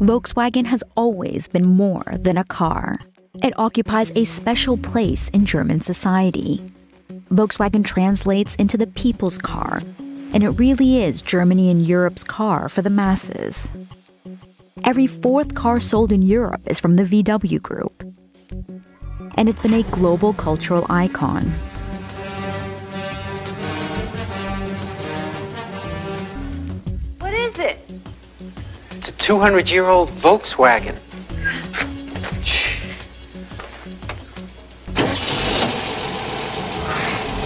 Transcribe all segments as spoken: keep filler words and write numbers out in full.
Volkswagen has always been more than a car. It occupies a special place in German society. Volkswagen translates into the people's car, and it really is Germany and Europe's car for the masses. Every fourth car sold in Europe is from the V W Group. And it's been a global cultural icon. What is it? It's a two hundred year old Volkswagen.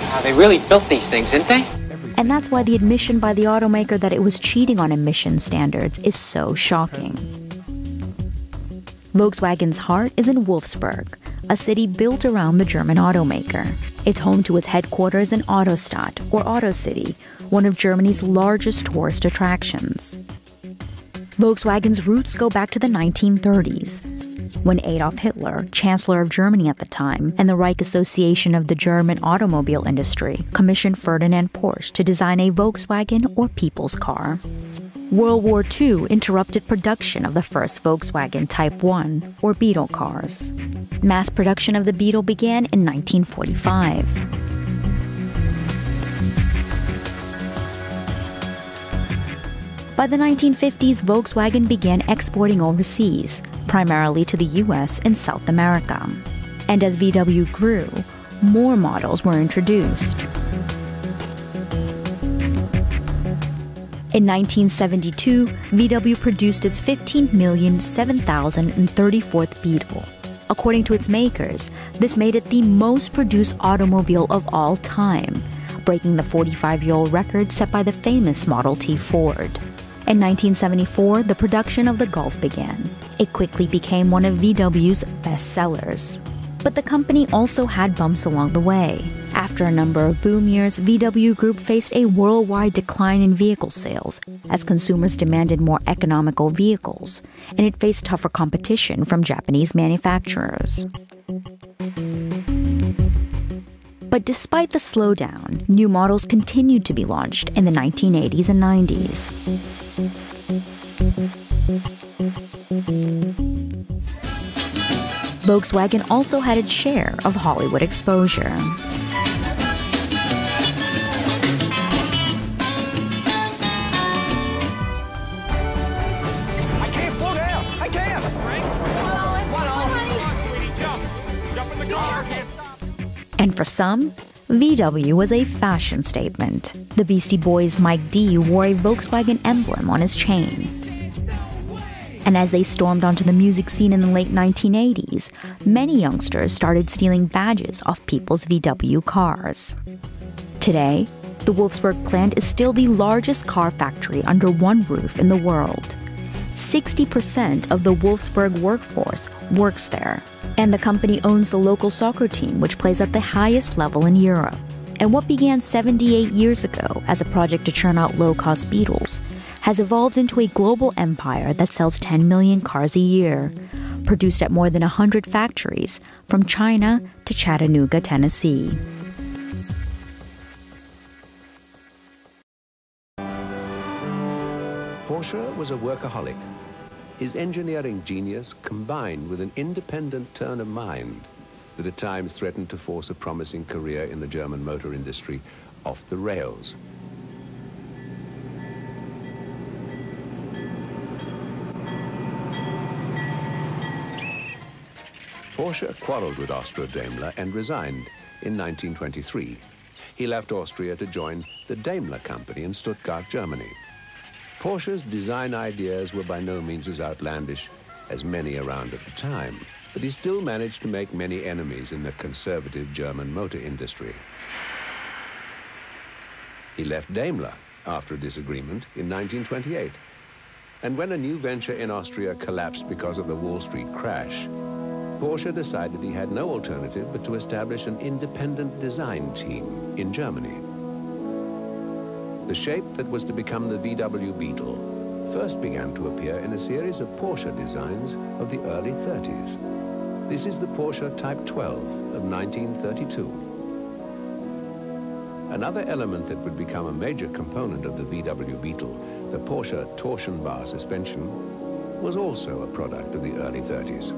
Wow, they really built these things, didn't they? And that's why the admission by the automaker that it was cheating on emission standards is so shocking. Volkswagen's heart is in Wolfsburg, a city built around the German automaker. It's home to its headquarters in Autostadt, or Autocity, one of Germany's largest tourist attractions. Volkswagen's roots go back to the nineteen thirties, when Adolf Hitler, Chancellor of Germany at the time, and the Reich Association of the German Automobile Industry commissioned Ferdinand Porsche to design a Volkswagen or people's car. World War Two interrupted production of the first Volkswagen Type one, or Beetle cars. Mass production of the Beetle began in nineteen forty-five. By the nineteen fifties, Volkswagen began exporting overseas, primarily to the U S and South America. And as V W grew, more models were introduced. In nineteen seventy-two, V W produced its fifteen million seven thousand thirty-fourth Beetle. According to its makers, this made it the most produced automobile of all time, breaking the forty-five year old record set by the famous Model T Ford. In nineteen seventy-four, the production of the Golf began. It quickly became one of V W's best sellers. But the company also had bumps along the way. After a number of boom years, V W Group faced a worldwide decline in vehicle sales as consumers demanded more economical vehicles, and it faced tougher competition from Japanese manufacturers. But despite the slowdown, new models continued to be launched in the nineteen eighties and nineties. Volkswagen also had its share of Hollywood exposure. I can't slow down! I can't! And for some, V W was a fashion statement. The Beastie Boys' Mike D wore a Volkswagen emblem on his chain. And as they stormed onto the music scene in the late nineteen eighties, many youngsters started stealing badges off people's V W cars. Today, the Wolfsburg plant is still the largest car factory under one roof in the world. sixty percent of the Wolfsburg workforce works there. And the company owns the local soccer team, which plays at the highest level in Europe. And what began seventy-eight years ago as a project to churn out low-cost Beetles has evolved into a global empire that sells ten million cars a year, produced at more than one hundred factories, from China to Chattanooga, Tennessee. Porsche was a workaholic. His engineering genius combined with an independent turn of mind that at times threatened to force a promising career in the German motor industry off the rails. Porsche quarreled with Austro-Daimler and resigned in nineteen twenty-three. He left Austria to join the Daimler company in Stuttgart, Germany. Porsche's design ideas were by no means as outlandish as many around at the time, but he still managed to make many enemies in the conservative German motor industry. He left Daimler after a disagreement in nineteen twenty-eight. And when a new venture in Austria collapsed because of the Wall Street crash, Porsche decided he had no alternative but to establish an independent design team in Germany. The shape that was to become the V W Beetle first began to appear in a series of Porsche designs of the early thirties. This is the Porsche Type twelve of nineteen thirty-two. Another element that would become a major component of the V W Beetle, the Porsche torsion bar suspension, was also a product of the early thirties.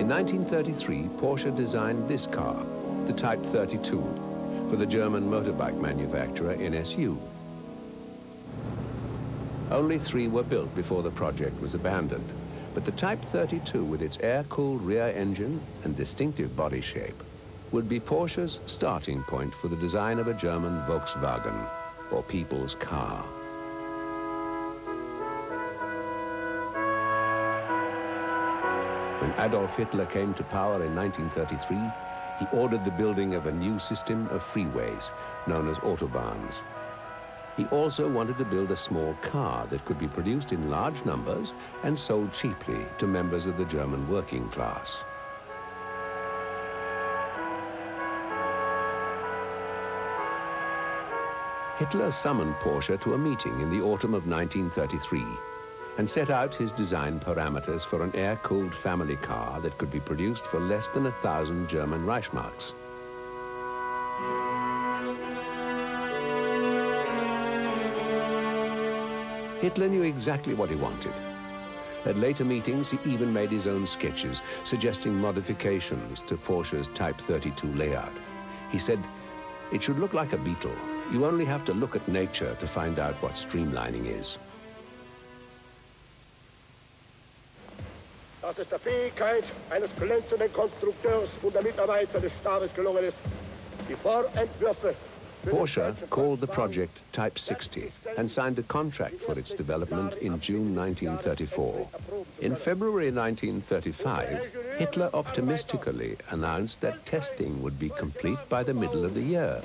In nineteen thirty-three, Porsche designed this car, the Type thirty-two, for the German motorbike manufacturer N S U. Only three were built before the project was abandoned, but the Type thirty-two, with its air-cooled rear engine and distinctive body shape, would be Porsche's starting point for the design of a German Volkswagen, or people's car. When Adolf Hitler came to power in nineteen thirty-three, he ordered the building of a new system of freeways, known as Autobahns. He also wanted to build a small car that could be produced in large numbers and sold cheaply to members of the German working class. Hitler summoned Porsche to a meeting in the autumn of nineteen thirty-three and set out his design parameters for an air-cooled family car that could be produced for less than a thousand German Reichsmarks. Hitler knew exactly what he wanted. At later meetings, he even made his own sketches, suggesting modifications to Porsche's Type thirty-two layout. He said, "It should look like a Beetle. You only have to look at nature to find out what streamlining is." Das ist der Fähigkeit eines glänzenden Konstrukteurs und der Mitarbeiter des Stabes gelungen ist, die Vorentwürfe. Porsche called the project Type sixty and signed a contract for its development in June nineteen thirty-four. In February nineteen thirty-five, Hitler optimistically announced that testing would be complete by the middle of the year.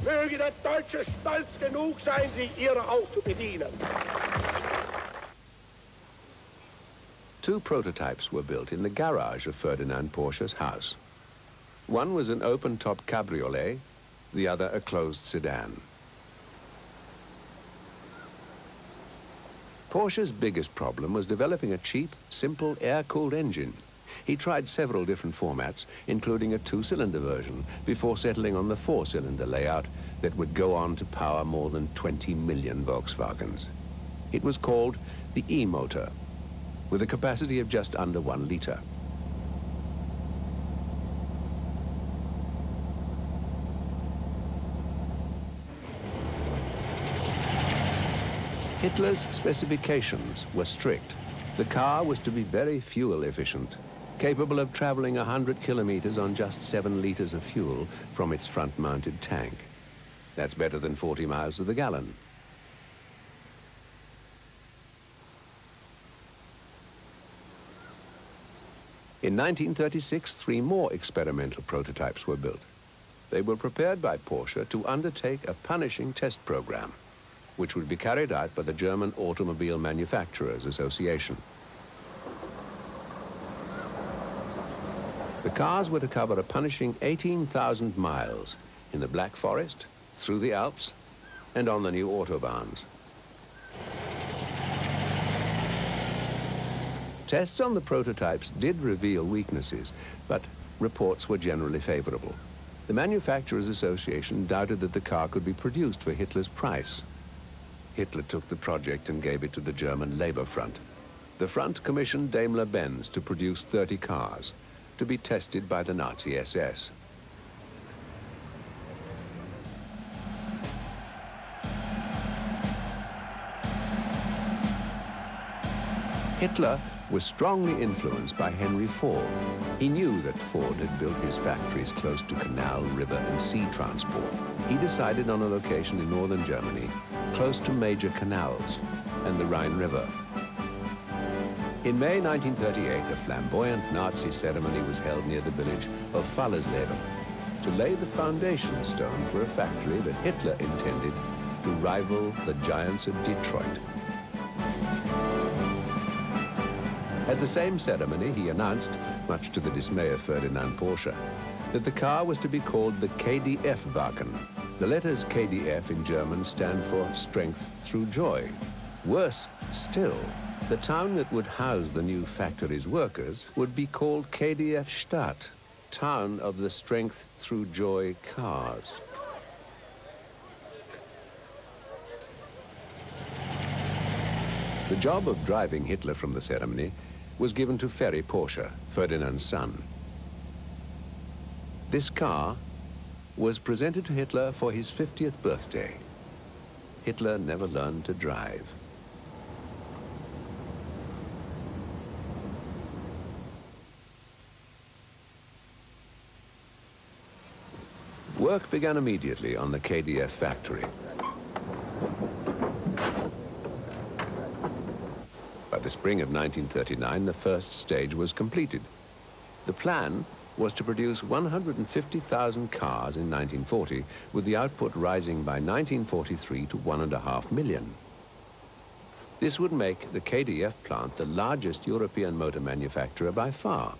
Two prototypes were built in the garage of Ferdinand Porsche's house. One was an open-top cabriolet, the other a closed sedan. Porsche's biggest problem was developing a cheap, simple air-cooled engine. He tried several different formats, including a two-cylinder version, before settling on the four-cylinder layout that would go on to power more than twenty million Volkswagens. It was called the E-Motor, with a capacity of just under one litre. Hitler's specifications were strict. The car was to be very fuel efficient, capable of traveling one hundred kilometers on just seven liters of fuel from its front-mounted tank. That's better than forty miles to the gallon. In nineteen thirty-six, three more experimental prototypes were built. They were prepared by Porsche to undertake a punishing test program, which would be carried out by the German Automobile Manufacturers Association. The cars were to cover a punishing eighteen thousand miles in the Black Forest, through the Alps, and on the new Autobahns. Tests on the prototypes did reveal weaknesses, but reports were generally favorable. The Manufacturers Association doubted that the car could be produced for Hitler's price. Hitler took the project and gave it to the German Labour Front. The Front commissioned Daimler-Benz to produce thirty cars to be tested by the Nazi S S. Hitler was strongly influenced by Henry Ford. He knew that Ford had built his factories close to canal, river, and sea transport. He decided on a location in northern Germany, close to major canals and the Rhine River. In May nineteen thirty-eight, a flamboyant Nazi ceremony was held near the village of Fallersleben to lay the foundation stone for a factory that Hitler intended to rival the giants of Detroit. At the same ceremony, he announced, much to the dismay of Ferdinand Porsche, that the car was to be called the K D F-Wagen. The letters K D F in German stand for strength through joy. Worse still, the town that would house the new factory's workers would be called K D F-Stadt, town of the strength through joy cars. The job of driving Hitler from the ceremony was given to Ferry Porsche, Ferdinand's son. This car was presented to Hitler for his fiftieth birthday. Hitler never learned to drive. Work began immediately on the K D F factory. By the spring of nineteen thirty-nine, the first stage was completed. The plan was to produce one hundred fifty thousand cars in nineteen forty, with the output rising by nineteen forty-three to one and a half million. This would make the K D F plant the largest European motor manufacturer by far.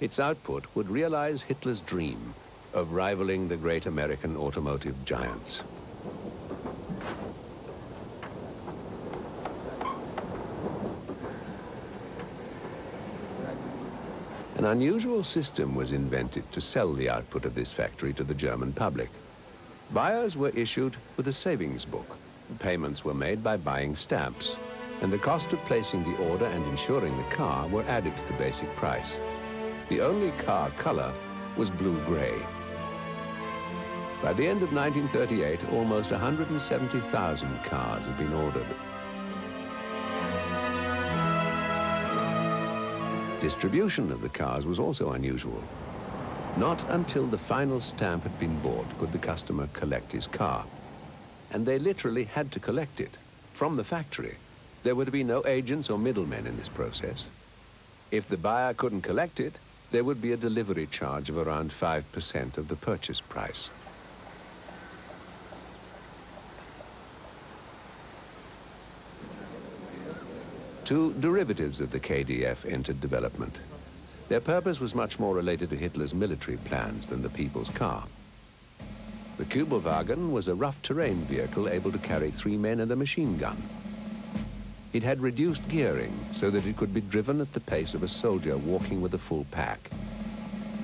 Its output would realize Hitler's dream of rivaling the great American automotive giants. An unusual system was invented to sell the output of this factory to the German public. Buyers were issued with a savings book. Payments were made by buying stamps, and the cost of placing the order and insuring the car were added to the basic price. The only car color was blue-gray. By the end of nineteen thirty-eight, almost one hundred seventy thousand cars had been ordered. Distribution of the cars was also unusual. Not until the final stamp had been bought could the customer collect his car. And they literally had to collect it from the factory. There were to be no agents or middlemen in this process. If the buyer couldn't collect it, there would be a delivery charge of around five percent of the purchase price. Two derivatives of the K D F entered development. Their purpose was much more related to Hitler's military plans than the people's car. The Kubelwagen was a rough terrain vehicle able to carry three men and a machine gun. It had reduced gearing so that it could be driven at the pace of a soldier walking with a full pack.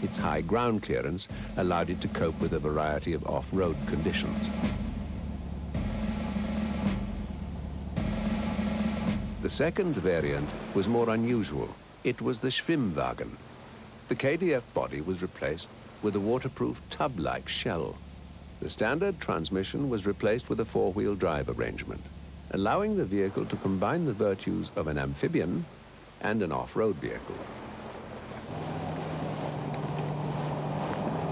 Its high ground clearance allowed it to cope with a variety of off-road conditions. The second variant was more unusual. It was the Schwimmwagen. The K D F body was replaced with a waterproof tub-like shell. The standard transmission was replaced with a four-wheel drive arrangement, allowing the vehicle to combine the virtues of an amphibian and an off-road vehicle.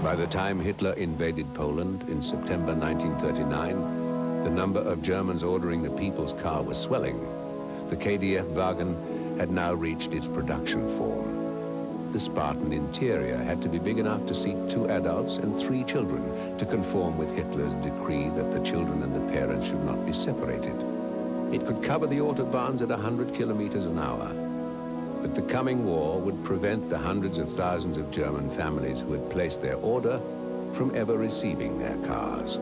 By the time Hitler invaded Poland in September nineteen thirty-nine, the number of Germans ordering the people's car was swelling. The K D F-Wagen had now reached its production form. The Spartan interior had to be big enough to seat two adults and three children to conform with Hitler's decree that the children and the parents should not be separated. It could cover the Autobahns at one hundred kilometers an hour, but the coming war would prevent the hundreds of thousands of German families who had placed their order from ever receiving their cars.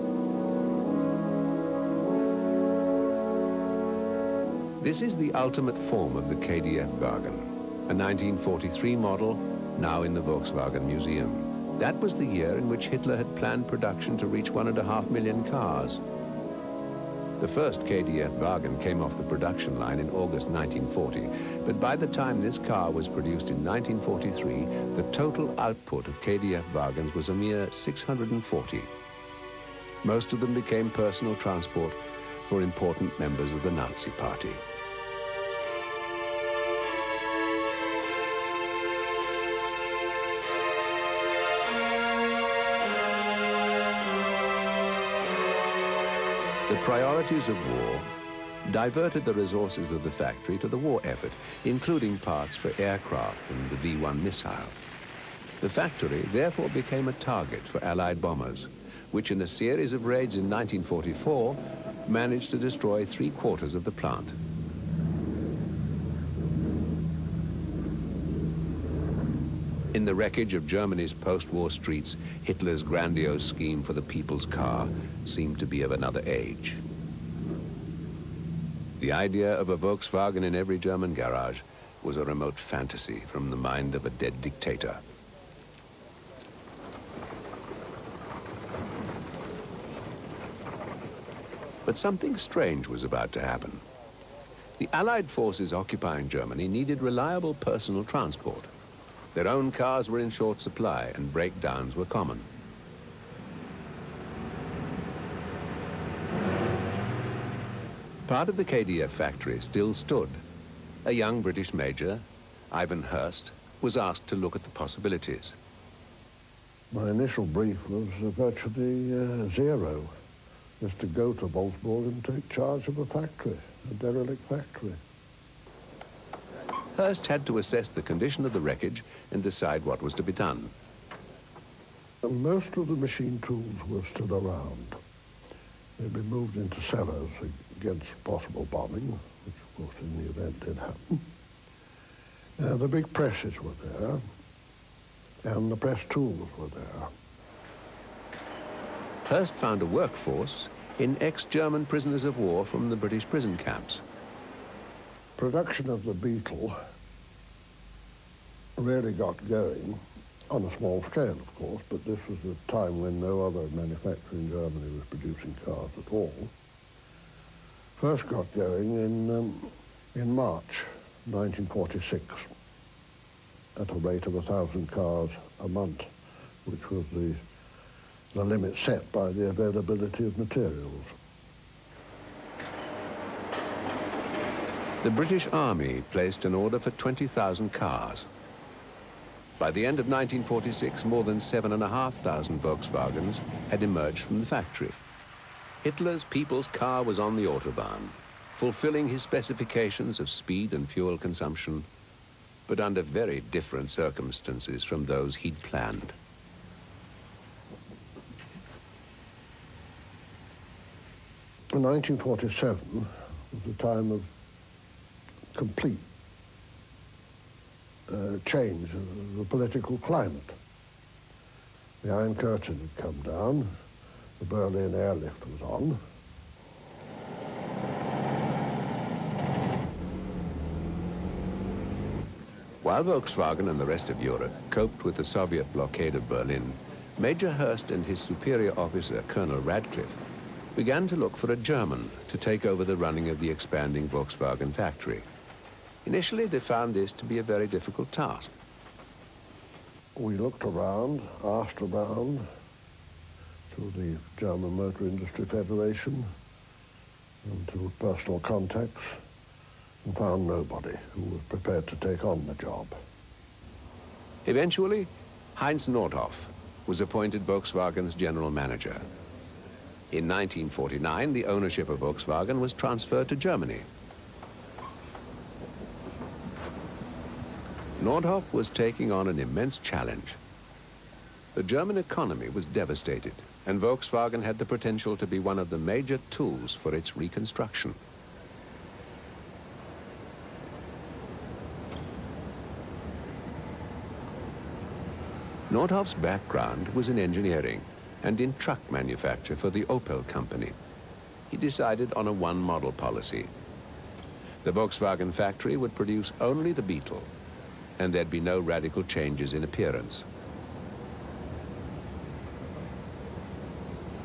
This is the ultimate form of the K D F-Wagen, a nineteen forty-three model, now in the Volkswagen Museum. That was the year in which Hitler had planned production to reach one and a half million cars. The first K D F-Wagen came off the production line in August nineteen forty, but by the time this car was produced in nineteen forty-three, the total output of K D F-Wagens was a mere six hundred forty. Most of them became personal transport for important members of the Nazi Party. The priorities of war diverted the resources of the factory to the war effort, including parts for aircraft and the V one missile. The factory therefore became a target for Allied bombers, which in a series of raids in nineteen forty-four managed to destroy three quarters of the plant. In the wreckage of Germany's post-war streets, Hitler's grandiose scheme for the people's car seemed to be of another age. The idea of a Volkswagen in every German garage was a remote fantasy from the mind of a dead dictator. But something strange was about to happen. The Allied forces occupying Germany needed reliable personal transport. Their own cars were in short supply and breakdowns were common. Part of the K D F factory still stood. A young British major, Ivan Hurst, was asked to look at the possibilities. My initial brief was virtually uh, zero, is to go to Wolfsburg and take charge of a factory, a derelict factory. Hurst had to assess the condition of the wreckage and decide what was to be done. Most of the machine tools were still around. They'd be moved into cellars against possible bombing, which of course in the event did happen. Uh, the big presses were there, and the press tools were there. Hurst found a workforce in ex-German prisoners of war from the British prison camps. Production of the Beetle really got going, on a small scale, of course, but this was a time when no other manufacturer in Germany was producing cars at all. First got going in, um, in March nineteen forty-six, at a rate of a thousand cars a month, which was the, the limit set by the availability of materials. The British Army placed an order for twenty thousand cars. By the end of nineteen forty-six, more than seven thousand five hundred Volkswagens had emerged from the factory. Hitler's people's car was on the Autobahn, fulfilling his specifications of speed and fuel consumption, but under very different circumstances from those he'd planned. In nineteen forty-seven was the time of complete uh, change of the political climate. The Iron Curtain had come down, the Berlin airlift was on. While Volkswagen and the rest of Europe coped with the Soviet blockade of Berlin, Major Hurst and his superior officer, Colonel Radcliffe, began to look for a German to take over the running of the expanding Volkswagen factory. Initially, they found this to be a very difficult task. We looked around, asked around, to the German Motor Industry Federation, and to personal contacts, and found nobody who was prepared to take on the job. Eventually, Heinz Nordhoff was appointed Volkswagen's general manager. In nineteen forty-nine, the ownership of Volkswagen was transferred to Germany. Nordhoff was taking on an immense challenge. The German economy was devastated, and Volkswagen had the potential to be one of the major tools for its reconstruction. Nordhoff's background was in engineering and in truck manufacture for the Opel company. He decided on a one-model policy. The Volkswagen factory would produce only the Beetle, and there'd be no radical changes in appearance.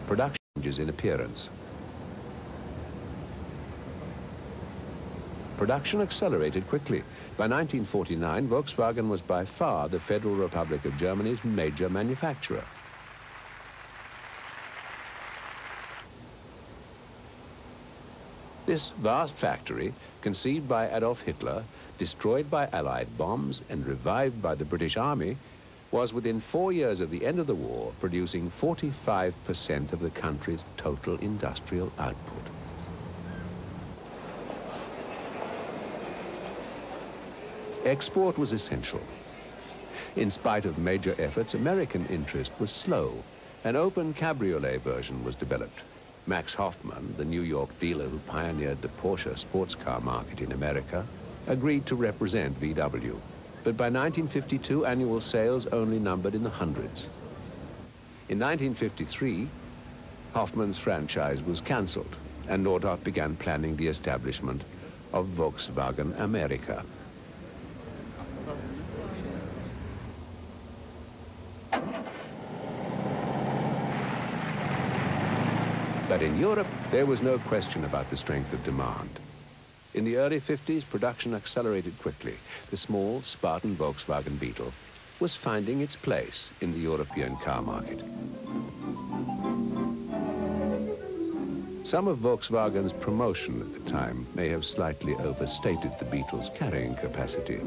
Production changes in appearance. Production accelerated quickly. By nineteen forty-nine, Volkswagen was by far the Federal Republic of Germany's major manufacturer. This vast factory, conceived by Adolf Hitler, destroyed by Allied bombs and revived by the British Army, was within four years of the end of the war producing forty-five percent of the country's total industrial output. Export was essential. In spite of major efforts, American interest was slow. An open cabriolet version was developed. Max Hoffman, the New York dealer who pioneered the Porsche sports car market in America, agreed to represent V W. But by nineteen fifty-two, annual sales only numbered in the hundreds. In nineteen fifty-three, Hoffman's franchise was cancelled, and Nordhoff began planning the establishment of Volkswagen America. But in Europe, there was no question about the strength of demand. In the early fifties, production accelerated quickly. The small, Spartan Volkswagen Beetle was finding its place in the European car market. Some of Volkswagen's promotion at the time may have slightly overstated the Beetle's carrying capacity.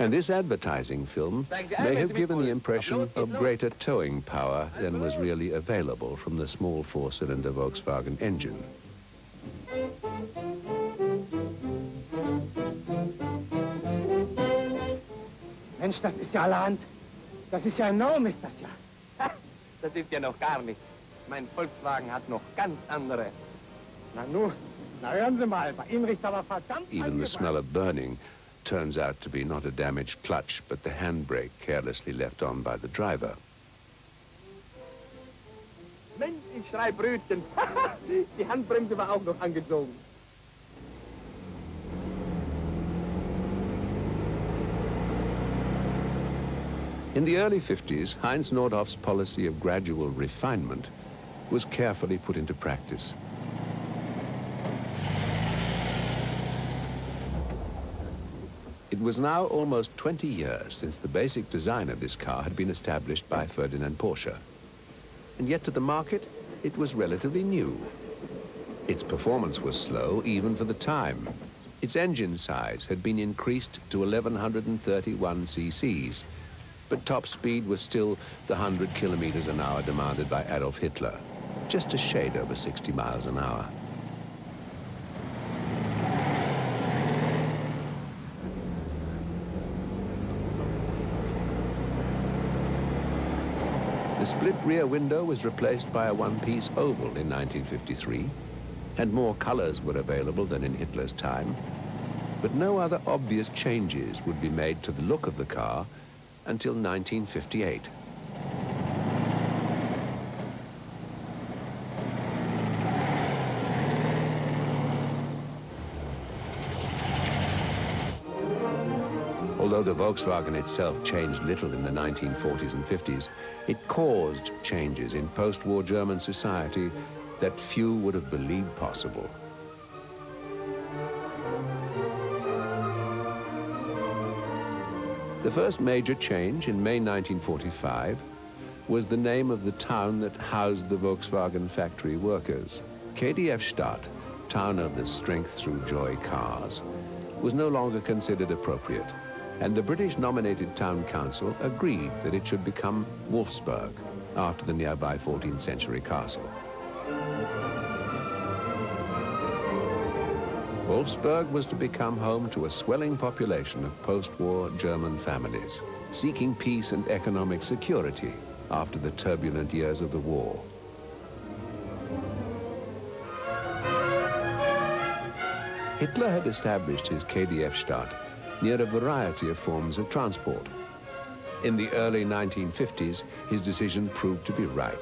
And this advertising film may have given the impression of greater towing power than was really available from the small four-cylinder Volkswagen engine. Mensch, das ist ja allerhand. Das ist ja enorm, ist das ja. Das ist ja noch gar nicht. Mein Volkswagen hat noch ganz andere. Na nun, na hören Sie mal, bei Ihnen riecht's aber verdammt. Even the smell of burning turns out to be not a damaged clutch, but the handbrake carelessly left on by the driver. Mensch, ich schrei Brötchen. Die Handbremse war auch noch angezogen. In the early fifties, Heinz Nordhoff's policy of gradual refinement was carefully put into practice. It was now almost twenty years since the basic design of this car had been established by Ferdinand Porsche. And yet to the market, it was relatively new. Its performance was slow, even for the time. Its engine size had been increased to eleven thirty-one c c's, but top speed was still the one hundred kilometers an hour demanded by Adolf Hitler, just a shade over sixty miles an hour. The split rear window was replaced by a one-piece oval in nineteen fifty-three, and more colors were available than in Hitler's time. But no other obvious changes would be made to the look of the car until nineteen fifty-eight. Although the Volkswagen itself changed little in the nineteen forties and fifties, it caused changes in post-war German society that few would have believed possible. The first major change in May nineteen forty-five was the name of the town that housed the Volkswagen factory workers. K D F-Stadt, town of the strength through joy cars, was no longer considered appropriate, and the British-nominated town council agreed that it should become Wolfsburg, after the nearby fourteenth century castle. Wolfsburg was to become home to a swelling population of post-war German families, seeking peace and economic security after the turbulent years of the war. Hitler had established his K D F-Stadt near a variety of forms of transport. In the early nineteen fifties, his decision proved to be right.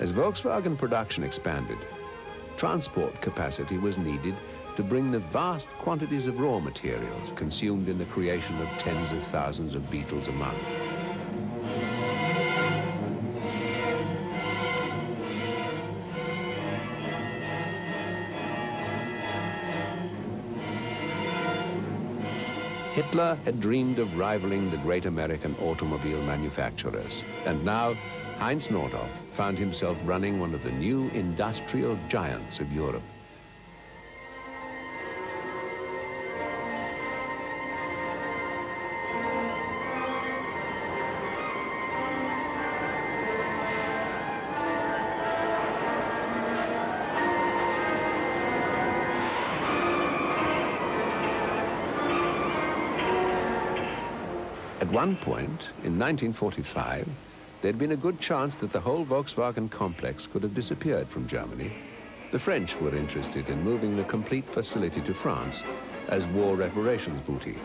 As Volkswagen production expanded, transport capacity was needed to bring the vast quantities of raw materials consumed in the creation of tens of thousands of Beetles a month. Hitler had dreamed of rivaling the great American automobile manufacturers, and now Heinz Nordhoff found himself running one of the new industrial giants of Europe. At one point, in nineteen forty-five, there'd been a good chance that the whole Volkswagen complex could have disappeared from Germany. The French were interested in moving the complete facility to France as war reparations booty.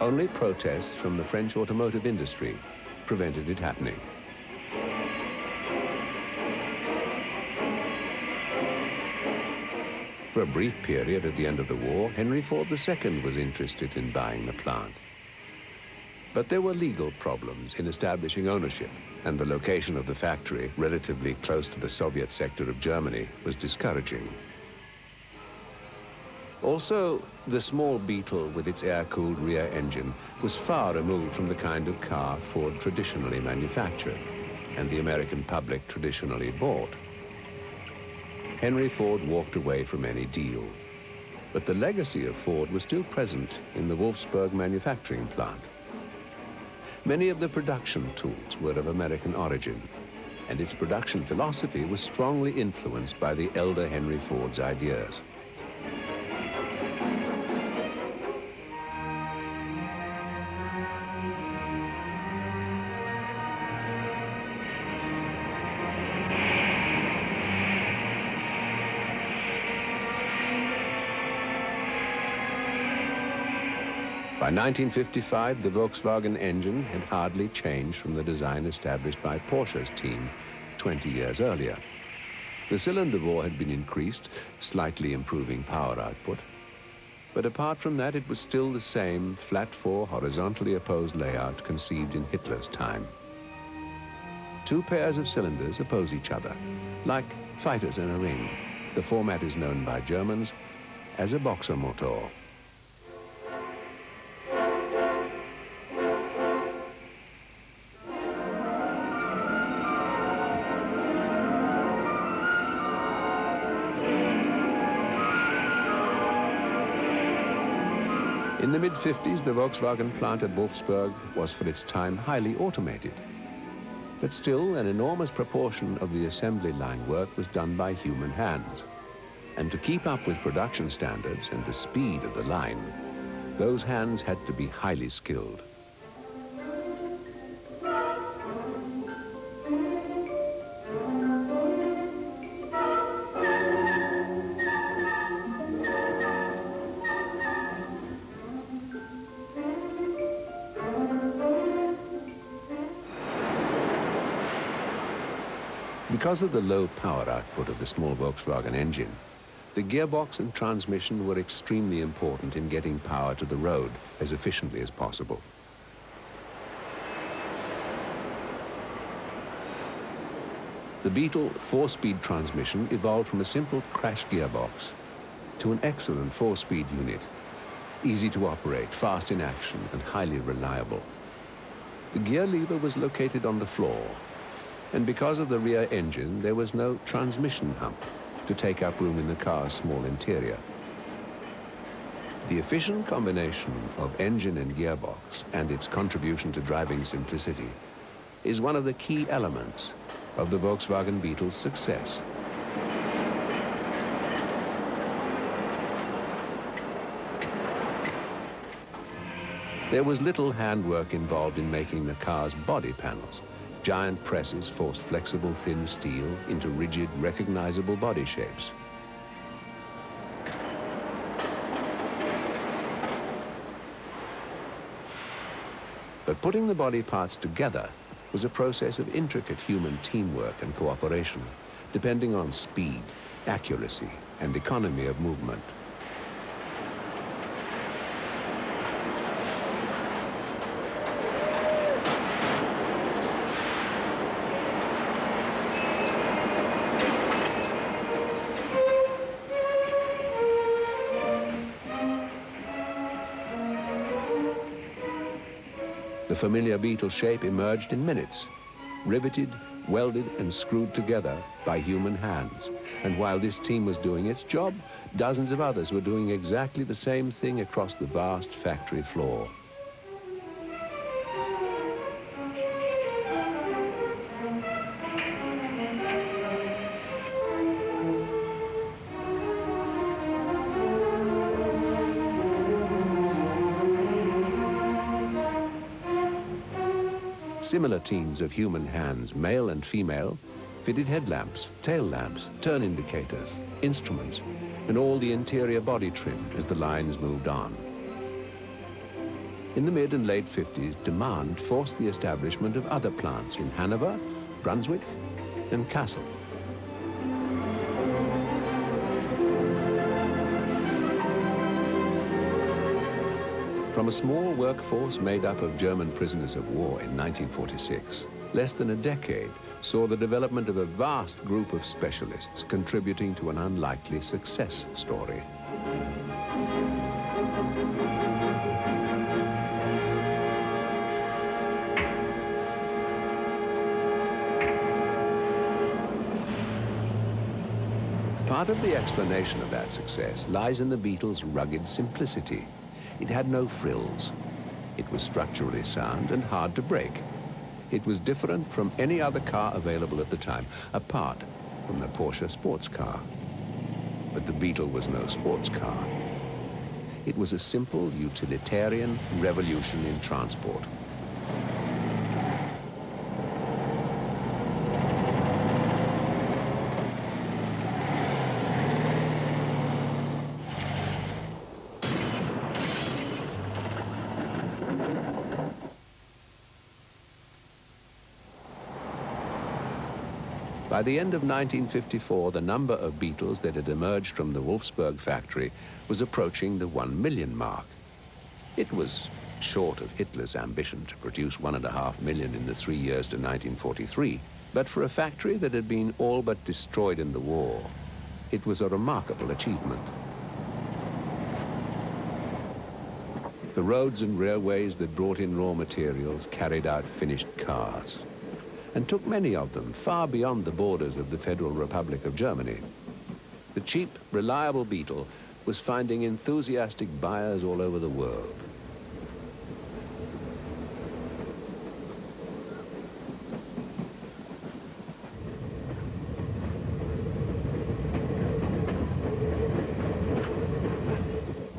Only protests from the French automotive industry prevented it happening. For a brief period at the end of the war, Henry Ford the Second was interested in buying the plant. But there were legal problems in establishing ownership, and the location of the factory, relatively close to the Soviet sector of Germany, was discouraging. Also, the small Beetle with its air-cooled rear engine was far removed from the kind of car Ford traditionally manufactured, and the American public traditionally bought. Henry Ford walked away from any deal, but the legacy of Ford was still present in the Wolfsburg manufacturing plant. Many of the production tools were of American origin, and its production philosophy was strongly influenced by the elder Henry Ford's ideas. By nineteen fifty-five, the Volkswagen engine had hardly changed from the design established by Porsche's team twenty years earlier. The cylinder bore had been increased, slightly improving power output. But apart from that, it was still the same flat-four, horizontally opposed layout conceived in Hitler's time. Two pairs of cylinders oppose each other, like fighters in a ring. The format is known by Germans as a Boxermotor. In the mid fifties, the Volkswagen plant at Wolfsburg was for its time highly automated. But still, an enormous proportion of the assembly line work was done by human hands. And to keep up with production standards and the speed of the line, those hands had to be highly skilled. Because of the low power output of the small Volkswagen engine, the gearbox and transmission were extremely important in getting power to the road as efficiently as possible. The Beetle four-speed transmission evolved from a simple crash gearbox to an excellent four-speed unit, easy to operate, fast in action, and highly reliable. The gear lever was located on the floor, and because of the rear engine, there was no transmission hump to take up room in the car's small interior. The efficient combination of engine and gearbox and its contribution to driving simplicity is one of the key elements of the Volkswagen Beetle's success. There was little handwork involved in making the car's body panels. Giant presses forced flexible, thin steel into rigid, recognizable body shapes. But putting the body parts together was a process of intricate human teamwork and cooperation, depending on speed, accuracy, and economy of movement. The familiar Beetle shape emerged in minutes, riveted, welded, and screwed together by human hands. And while this team was doing its job, dozens of others were doing exactly the same thing across the vast factory floor. Similar teams of human hands, male and female, fitted headlamps, tail lamps, turn indicators, instruments, and all the interior body trimmed as the lines moved on. In the mid and late fifties, demand forced the establishment of other plants in Hanover, Brunswick, and Kassel. From a small workforce made up of German prisoners of war in nineteen forty-six, less than a decade saw the development of a vast group of specialists contributing to an unlikely success story. Part of the explanation of that success lies in the Beetle's rugged simplicity. It had no frills. It was structurally sound and hard to break. It was different from any other car available at the time, apart from the Porsche sports car. But the Beetle was no sports car. It was a simple, utilitarian revolution in transport. By the end of nineteen fifty-four, the number of Beetles that had emerged from the Wolfsburg factory was approaching the one million mark. It was short of Hitler's ambition to produce one and a half million in the three years to nineteen forty-three, but for a factory that had been all but destroyed in the war, it was a remarkable achievement. The roads and railways that brought in raw materials carried out finished cars, and took many of them far beyond the borders of the Federal Republic of Germany. The cheap, reliable Beetle was finding enthusiastic buyers all over the world.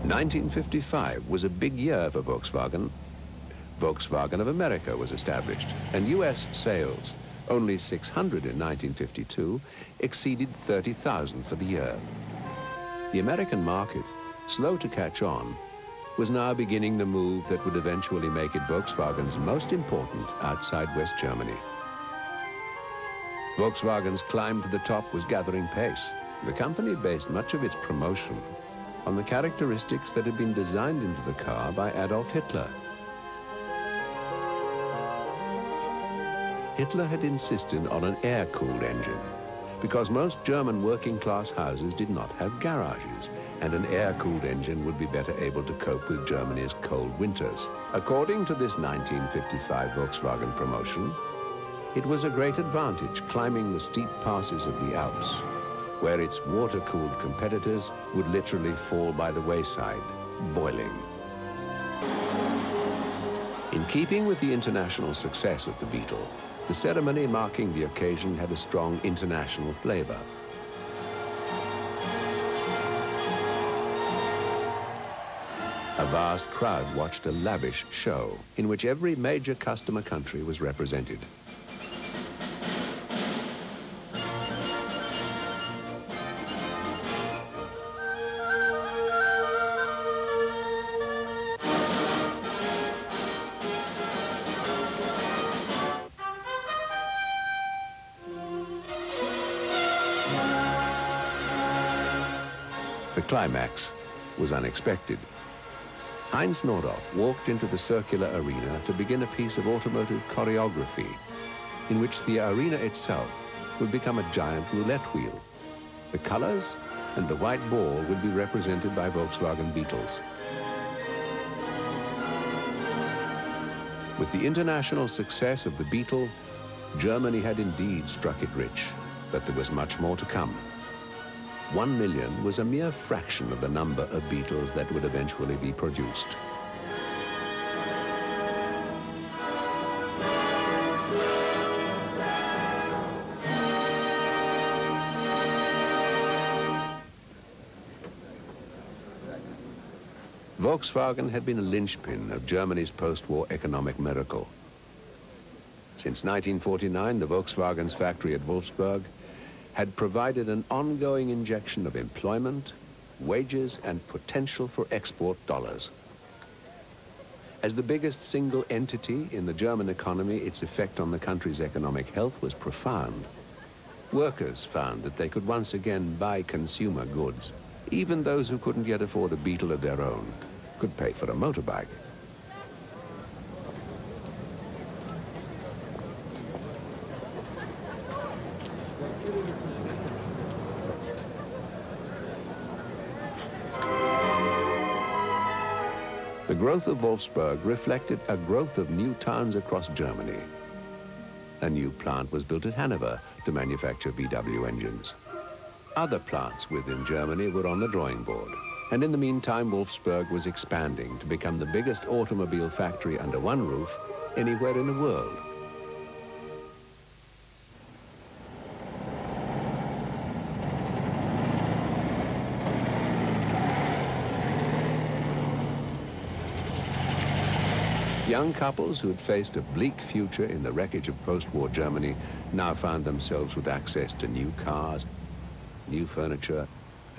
nineteen fifty-five was a big year for Volkswagen. Volkswagen of America was established, and U S sales, only six hundred in nineteen fifty-two, exceeded thirty thousand for the year. The American market, slow to catch on, was now beginning the move that would eventually make it Volkswagen's most important outside West Germany. Volkswagen's climb to the top was gathering pace. The company based much of its promotion on the characteristics that had been designed into the car by Adolf Hitler. Hitler had insisted on an air-cooled engine because most German working-class houses did not have garages, and an air-cooled engine would be better able to cope with Germany's cold winters. According to this nineteen fifty-five Volkswagen promotion, it was a great advantage climbing the steep passes of the Alps, where its water-cooled competitors would literally fall by the wayside, boiling. In keeping with the international success of the Beetle, the ceremony marking the occasion had a strong international flavor. A vast crowd watched a lavish show in which every major customer country was represented. The climax was unexpected. Heinz Nordhoff walked into the circular arena to begin a piece of automotive choreography in which the arena itself would become a giant roulette wheel. The colors and the white ball would be represented by Volkswagen Beetles. With the international success of the Beetle, Germany had indeed struck it rich, but there was much more to come. One million was a mere fraction of the number of Beetles that would eventually be produced. Volkswagen had been a linchpin of Germany's post-war economic miracle. Since nineteen forty-nine, the Volkswagen's factory at Wolfsburg had provided an ongoing injection of employment, wages, and potential for export dollars. As the biggest single entity in the German economy, its effect on the country's economic health was profound. Workers found that they could once again buy consumer goods. Even those who couldn't yet afford a Beetle of their own could pay for a motorbike. The growth of Wolfsburg reflected a growth of new towns across Germany. A new plant was built at Hanover to manufacture V W engines. Other plants within Germany were on the drawing board, and in the meantime Wolfsburg was expanding to become the biggest automobile factory under one roof anywhere in the world. Young couples who had faced a bleak future in the wreckage of post-war Germany now found themselves with access to new cars, new furniture,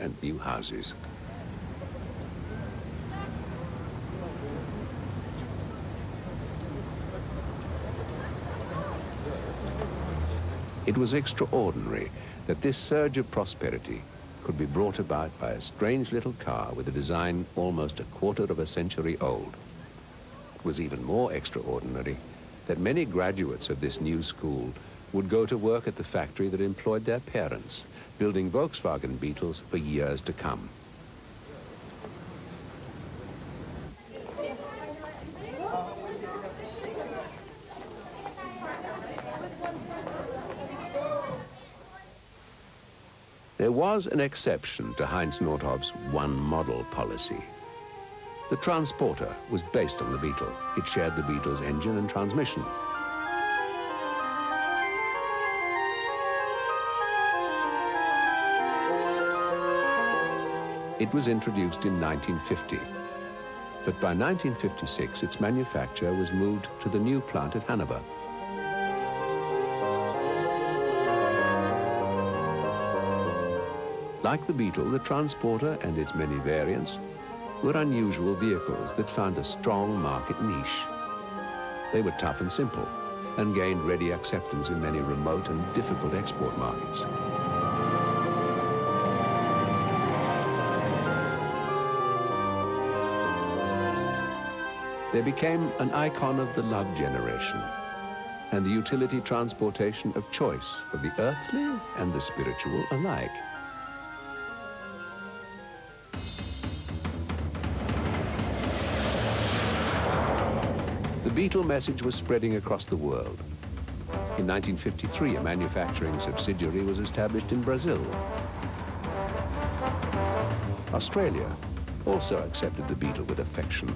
and new houses. It was extraordinary that this surge of prosperity could be brought about by a strange little car with a design almost a quarter of a century old. Was even more extraordinary that many graduates of this new school would go to work at the factory that employed their parents, building Volkswagen Beetles for years to come. There was an exception to Heinz Nordhoff's one model policy. The Transporter was based on the Beetle. It shared the Beetle's engine and transmission. It was introduced in nineteen fifty, but by nineteen fifty-six, its manufacture was moved to the new plant at Hanover. Like the Beetle, the Transporter and its many variants were unusual vehicles that found a strong market niche. They were tough and simple and gained ready acceptance in many remote and difficult export markets. They became an icon of the love generation and the utility transportation of choice for the earthly and the spiritual alike. The Beetle message was spreading across the world. In nineteen fifty-three, a manufacturing subsidiary was established in Brazil. Australia also accepted the Beetle with affection.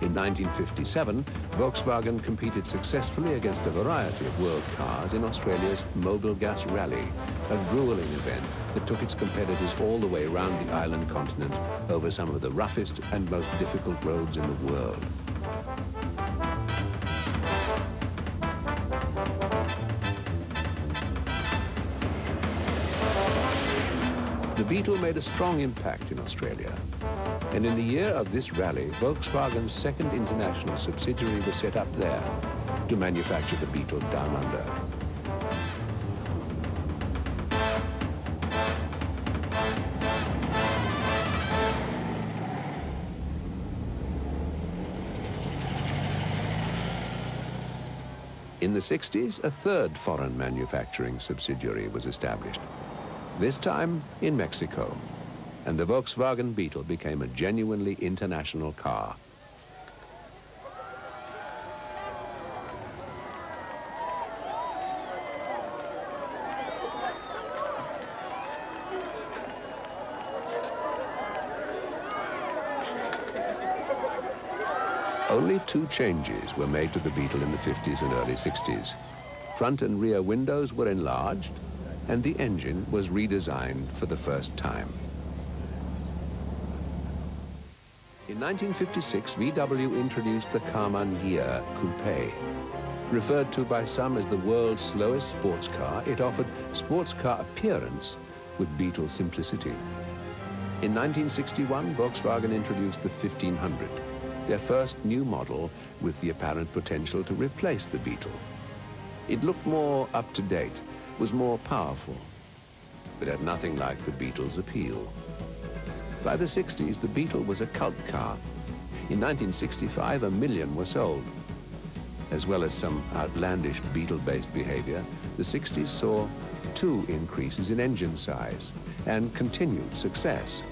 In nineteen fifty-seven, Volkswagen competed successfully against a variety of world cars in Australia's Mobil Gas Rally, a grueling event that took its competitors all the way around the island continent over some of the roughest and most difficult roads in the world. The Beetle made a strong impact in Australia, and in the year of this rally, Volkswagen's second international subsidiary was set up there to manufacture the Beetle down under. In the sixties, a third foreign manufacturing subsidiary was established. This time in Mexico, and the Volkswagen Beetle became a genuinely international car. Only two changes were made to the Beetle in the fifties and early sixties. Front and rear windows were enlarged, and the engine was redesigned for the first time. In nineteen fifty-six, V W introduced the Carmanguia Coupe. Referred to by some as the world's slowest sports car, it offered sports car appearance with Beetle simplicity. In nineteen sixty-one, Volkswagen introduced the fifteen hundred, their first new model with the apparent potential to replace the Beetle. It looked more up-to-date, was more powerful, but had nothing like the Beetle's appeal. By the sixties, the Beetle was a cult car. In nineteen sixty-five, a million were sold. As well as some outlandish Beetle-based behavior, the sixties saw two increases in engine size and continued success.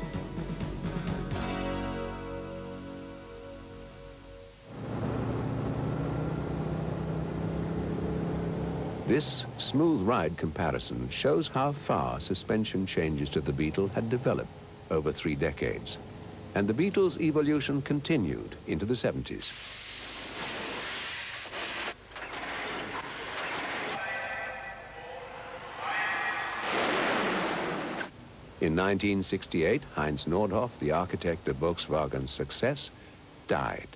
This smooth ride comparison shows how far suspension changes to the Beetle had developed over three decades. And the Beetle's evolution continued into the seventies. In nineteen sixty-eight, Heinz Nordhoff, the architect of Volkswagen's success, died.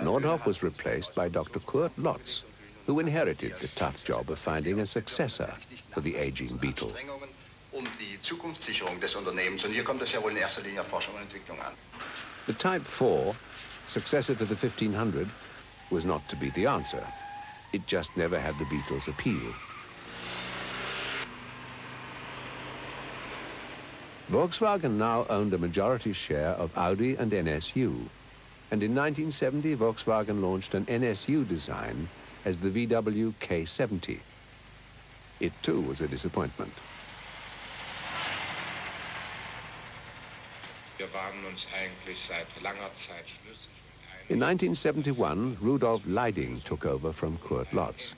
Nordhoff was replaced by Doctor Kurt Lotz, who inherited the tough job of finding a successor for the aging Beetle. The Type four, successor to the fifteen hundred, was not to be the answer. It just never had the Beetle's appeal. Volkswagen now owned a majority share of Audi and N S U, and in nineteen seventy, Volkswagen launched an N S U design as the V W K seventy. It too was a disappointment. In nineteen seventy-one, Rudolf Leiding took over from Kurt Lotz.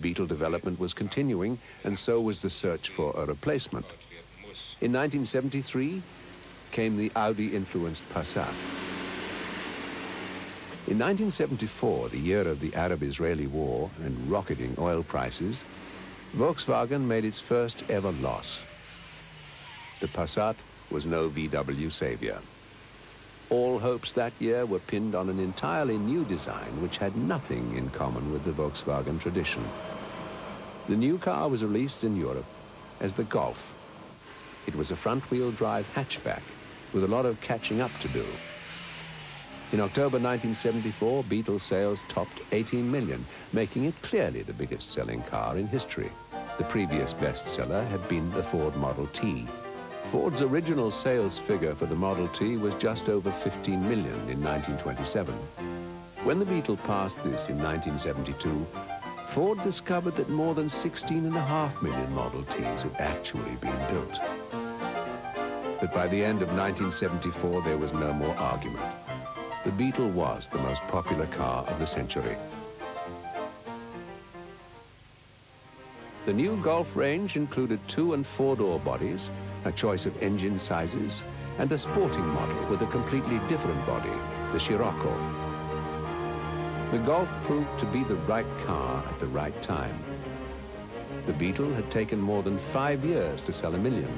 Beetle development was continuing, and so was the search for a replacement. In nineteen seventy-three came the Audi-influenced Passat. In nineteen seventy-four, the year of the Arab-Israeli War and rocketing oil prices, Volkswagen made its first ever loss. The Passat was no V W savior. All hopes that year were pinned on an entirely new design which had nothing in common with the Volkswagen tradition. The new car was released in Europe as the Golf. It was a front-wheel drive hatchback with a lot of catching up to do. In October nineteen seventy-four, Beetle sales topped eighteen million, making it clearly the biggest-selling car in history. The previous bestseller had been the Ford Model T. Ford's original sales figure for the Model T was just over fifteen million in nineteen twenty-seven. When the Beetle passed this in nineteen seventy-two, Ford discovered that more than sixteen and a half million Model Ts had actually been built. But by the end of nineteen seventy-four, there was no more argument. The Beetle was the most popular car of the century. The new Golf range included two and four-door bodies, a choice of engine sizes, and a sporting model with a completely different body, the Scirocco. The Golf proved to be the right car at the right time. The Beetle had taken more than five years to sell a million.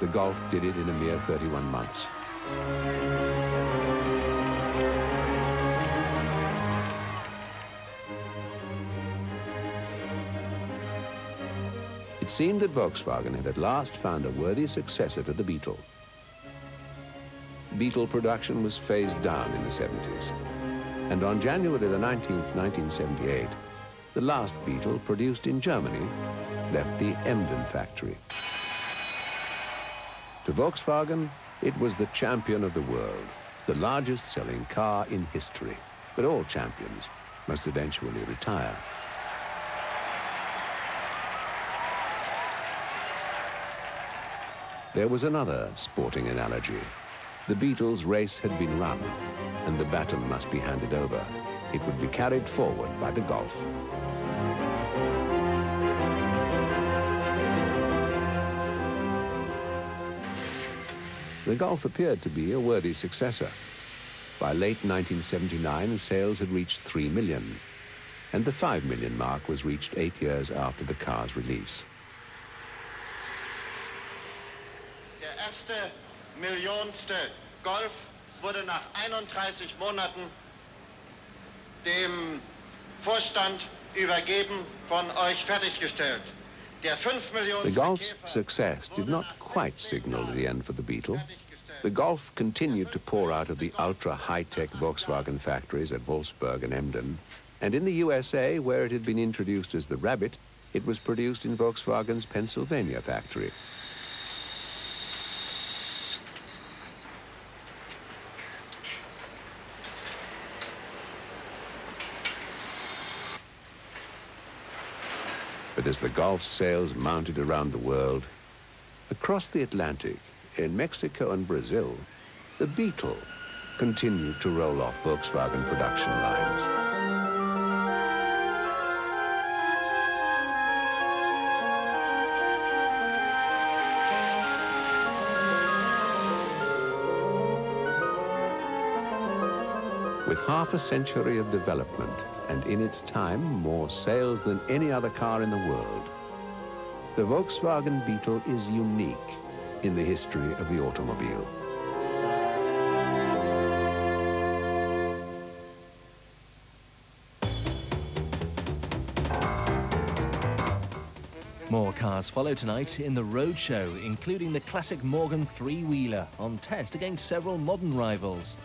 The Golf did it in a mere thirty-one months. It seemed that Volkswagen had at last found a worthy successor to the Beetle. Beetle production was phased down in the seventies, and on January the nineteenth, nineteen seventy-eight, the last Beetle produced in Germany left the Emden factory. To Volkswagen, it was the champion of the world, the largest-selling car in history. But all champions must eventually retire. There was another sporting analogy. The Beetle's race had been run, and the baton must be handed over. It would be carried forward by the Golf. The Golf appeared to be a worthy successor. By late nineteen seventy-nine, sales had reached three million, and the five million mark was reached eight years after the car's release. Erste millionste Golf wurde nach einunddreißig Monaten dem Vorstand übergeben, von euch fertiggestellt. Der fünf Millionen. The Golf's success did not quite signal the end for the Beetle. The Golf continued to pour out of the ultra-high-tech Volkswagen factories at Wolfsburg and Emden. And in the U S A, where it had been introduced as the Rabbit, it was produced in Volkswagen's Pennsylvania factory. But as the Golf sales mounted around the world, across the Atlantic, in Mexico and Brazil, the Beetle continued to roll off Volkswagen production lines. With half a century of development, and in its time, more sales than any other car in the world, the Volkswagen Beetle is unique in the history of the automobile. More cars follow tonight in the roadshow, including the classic Morgan three-wheeler on test against several modern rivals.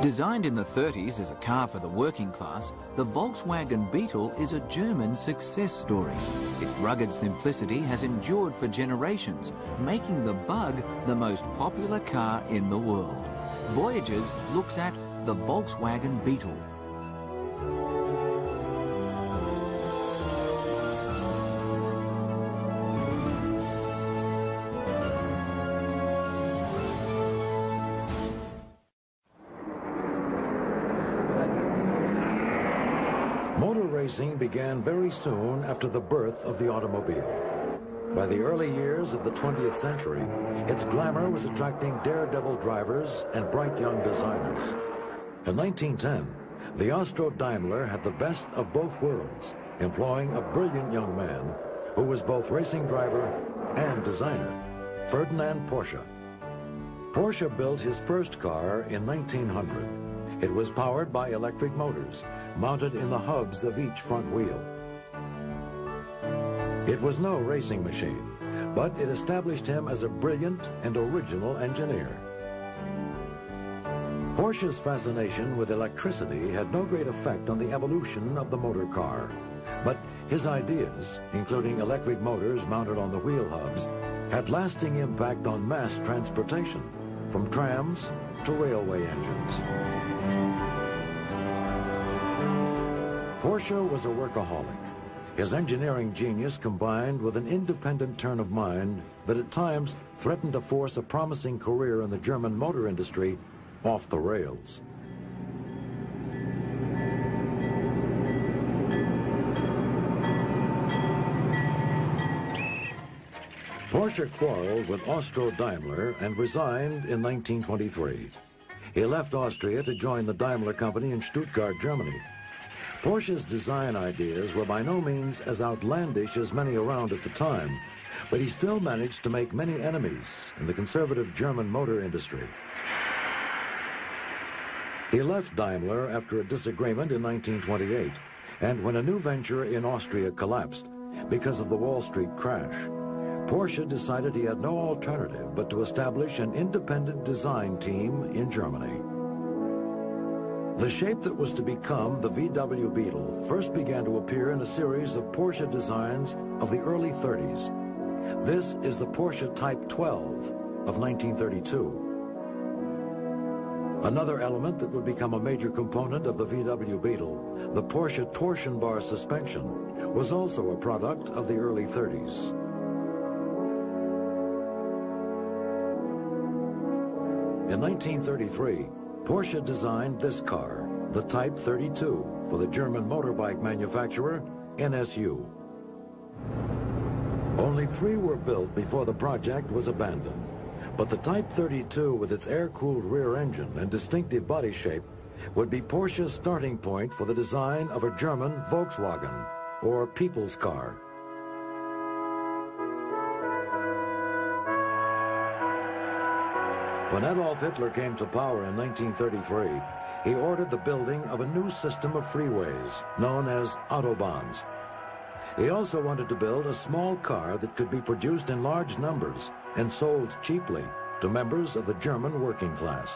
Designed in the thirties as a car for the working class, the Volkswagen Beetle is a German success story. Its rugged simplicity has endured for generations, making the Bug the most popular car in the world. Voyagers looks at the Volkswagen Beetle. Racing began very soon after the birth of the automobile. By the early years of the twentieth century, its glamour was attracting daredevil drivers and bright young designers. In nineteen ten, the Austro-Daimler had the best of both worlds, employing a brilliant young man who was both racing driver and designer, Ferdinand Porsche. Porsche built his first car in nineteen hundred. It was powered by electric motors, mounted in the hubs of each front wheel. It was no racing machine, but it established him as a brilliant and original engineer. Porsche's fascination with electricity had no great effect on the evolution of the motor car, but his ideas, including electric motors mounted on the wheel hubs, had lasting impact on mass transportation, from trams to railway engines. Porsche was a workaholic. His engineering genius combined with an independent turn of mind that at times threatened to force a promising career in the German motor industry off the rails. Porsche quarreled with Austro-Daimler and resigned in nineteen twenty-three. He left Austria to join the Daimler company in Stuttgart, Germany. Porsche's design ideas were by no means as outlandish as many around at the time, but he still managed to make many enemies in the conservative German motor industry. He left Daimler after a disagreement in nineteen twenty-eight, and when a new venture in Austria collapsed because of the Wall Street crash, Porsche decided he had no alternative but to establish an independent design team in Germany. The shape that was to become the V W Beetle first began to appear in a series of Porsche designs of the early thirties. This is the Porsche Type twelve of nineteen thirty-two. Another element that would become a major component of the V W Beetle, the Porsche torsion bar suspension, was also a product of the early thirties. In nineteen thirty-three, Porsche designed this car, the Type thirty-two, for the German motorbike manufacturer, N S U. Only three were built before the project was abandoned. But the Type thirty-two, with its air-cooled rear engine and distinctive body shape, would be Porsche's starting point for the design of a German Volkswagen, or people's car. When Adolf Hitler came to power in nineteen thirty-three, he ordered the building of a new system of freeways, known as Autobahns. He also wanted to build a small car that could be produced in large numbers and sold cheaply to members of the German working class.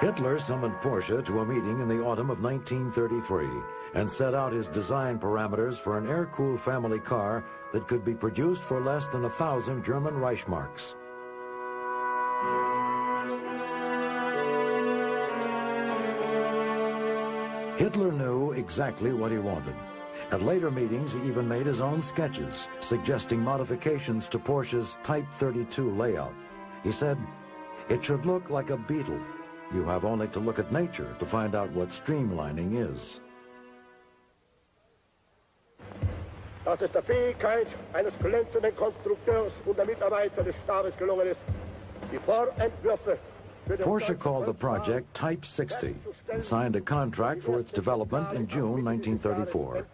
Hitler summoned Porsche to a meeting in the autumn of nineteen thirty-three and set out his design parameters for an air-cooled family car that could be produced for less than a thousand German Reichsmarks. Hitler knew exactly what he wanted. At later meetings, he even made his own sketches, suggesting modifications to Porsche's Type thirty-two layout. He said, "It should look like a Beetle. You have only to look at nature to find out what streamlining is." Dass es der Fähigkeit eines glänzenden Konstrukteurs und der Mitarbeiter des Stabes gelungen ist, die Vorentwürfe. Porsche called the project Type sixty and signed a contract for its development in June nineteen thirty-four.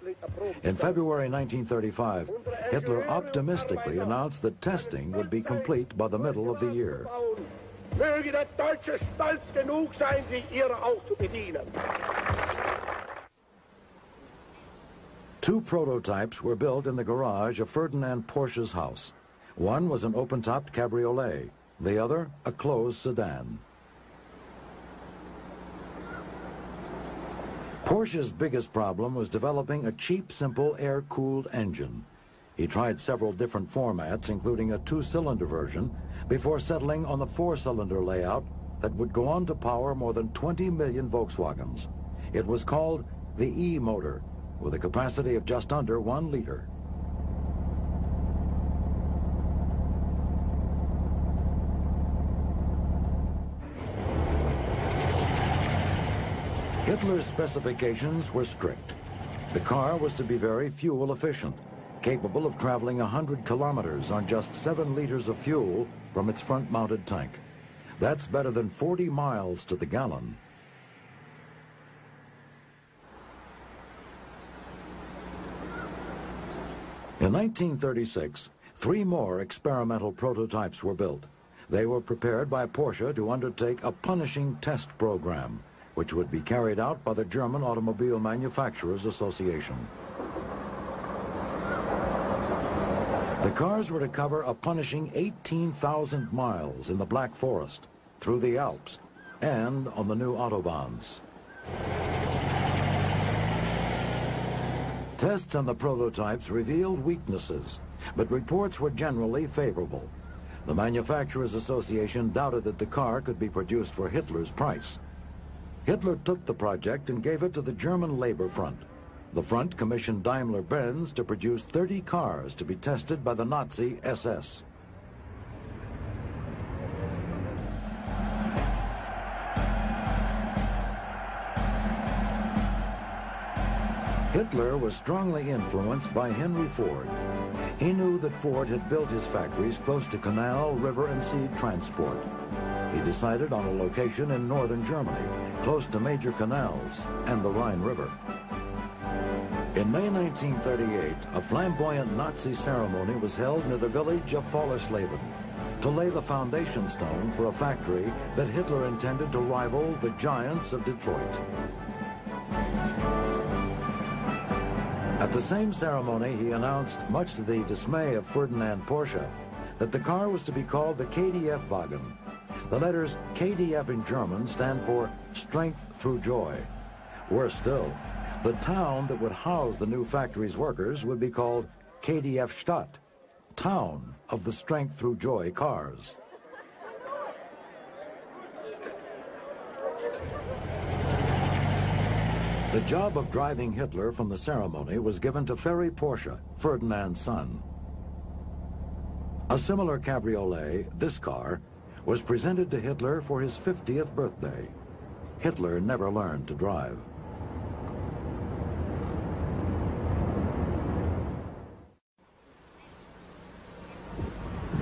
In February nineteen thirty-five, Hitler optimistically announced that testing would be complete by the middle of the year. Two prototypes were built in the garage of Ferdinand Porsche's house. One was an open-topped cabriolet, the other a closed sedan. Porsche's biggest problem was developing a cheap, simple air-cooled engine. He tried several different formats, including a two-cylinder version, before settling on the four-cylinder layout that would go on to power more than twenty million Volkswagens. It was called the E-Motor, with a capacity of just under one liter. Hitler's specifications were strict. The car was to be very fuel efficient, capable of traveling one hundred kilometers on just seven liters of fuel from its front-mounted tank. That's better than forty miles to the gallon. In nineteen thirty-six, three more experimental prototypes were built. They were prepared by Porsche to undertake a punishing test program, which would be carried out by the German Automobile Manufacturers Association. The cars were to cover a punishing eighteen thousand miles in the Black Forest, through the Alps, and on the new Autobahns. Tests on the prototypes revealed weaknesses, but reports were generally favorable. The Manufacturers Association doubted that the car could be produced for Hitler's price. Hitler took the project and gave it to the German Labor Front. The Front commissioned Daimler-Benz to produce thirty cars to be tested by the Nazi S S. Hitler was strongly influenced by Henry Ford. He knew that Ford had built his factories close to canal, river, and sea transport. He decided on a location in northern Germany, close to major canals and the Rhine River. In May nineteen thirty-eight, a flamboyant Nazi ceremony was held near the village of Fallersleben to lay the foundation stone for a factory that Hitler intended to rival the giants of Detroit. At the same ceremony, he announced, much to the dismay of Ferdinand Porsche, that the car was to be called the K D F-Wagen. The letters K D F in German stand for Strength Through Joy. Worse still, the town that would house the new factory's workers would be called K D F-Stadt, Town of the Strength Through Joy Cars. The job of driving Hitler from the ceremony was given to Ferry Porsche, Ferdinand's son. A similar cabriolet, this car, was presented to Hitler for his fiftieth birthday. Hitler never learned to drive.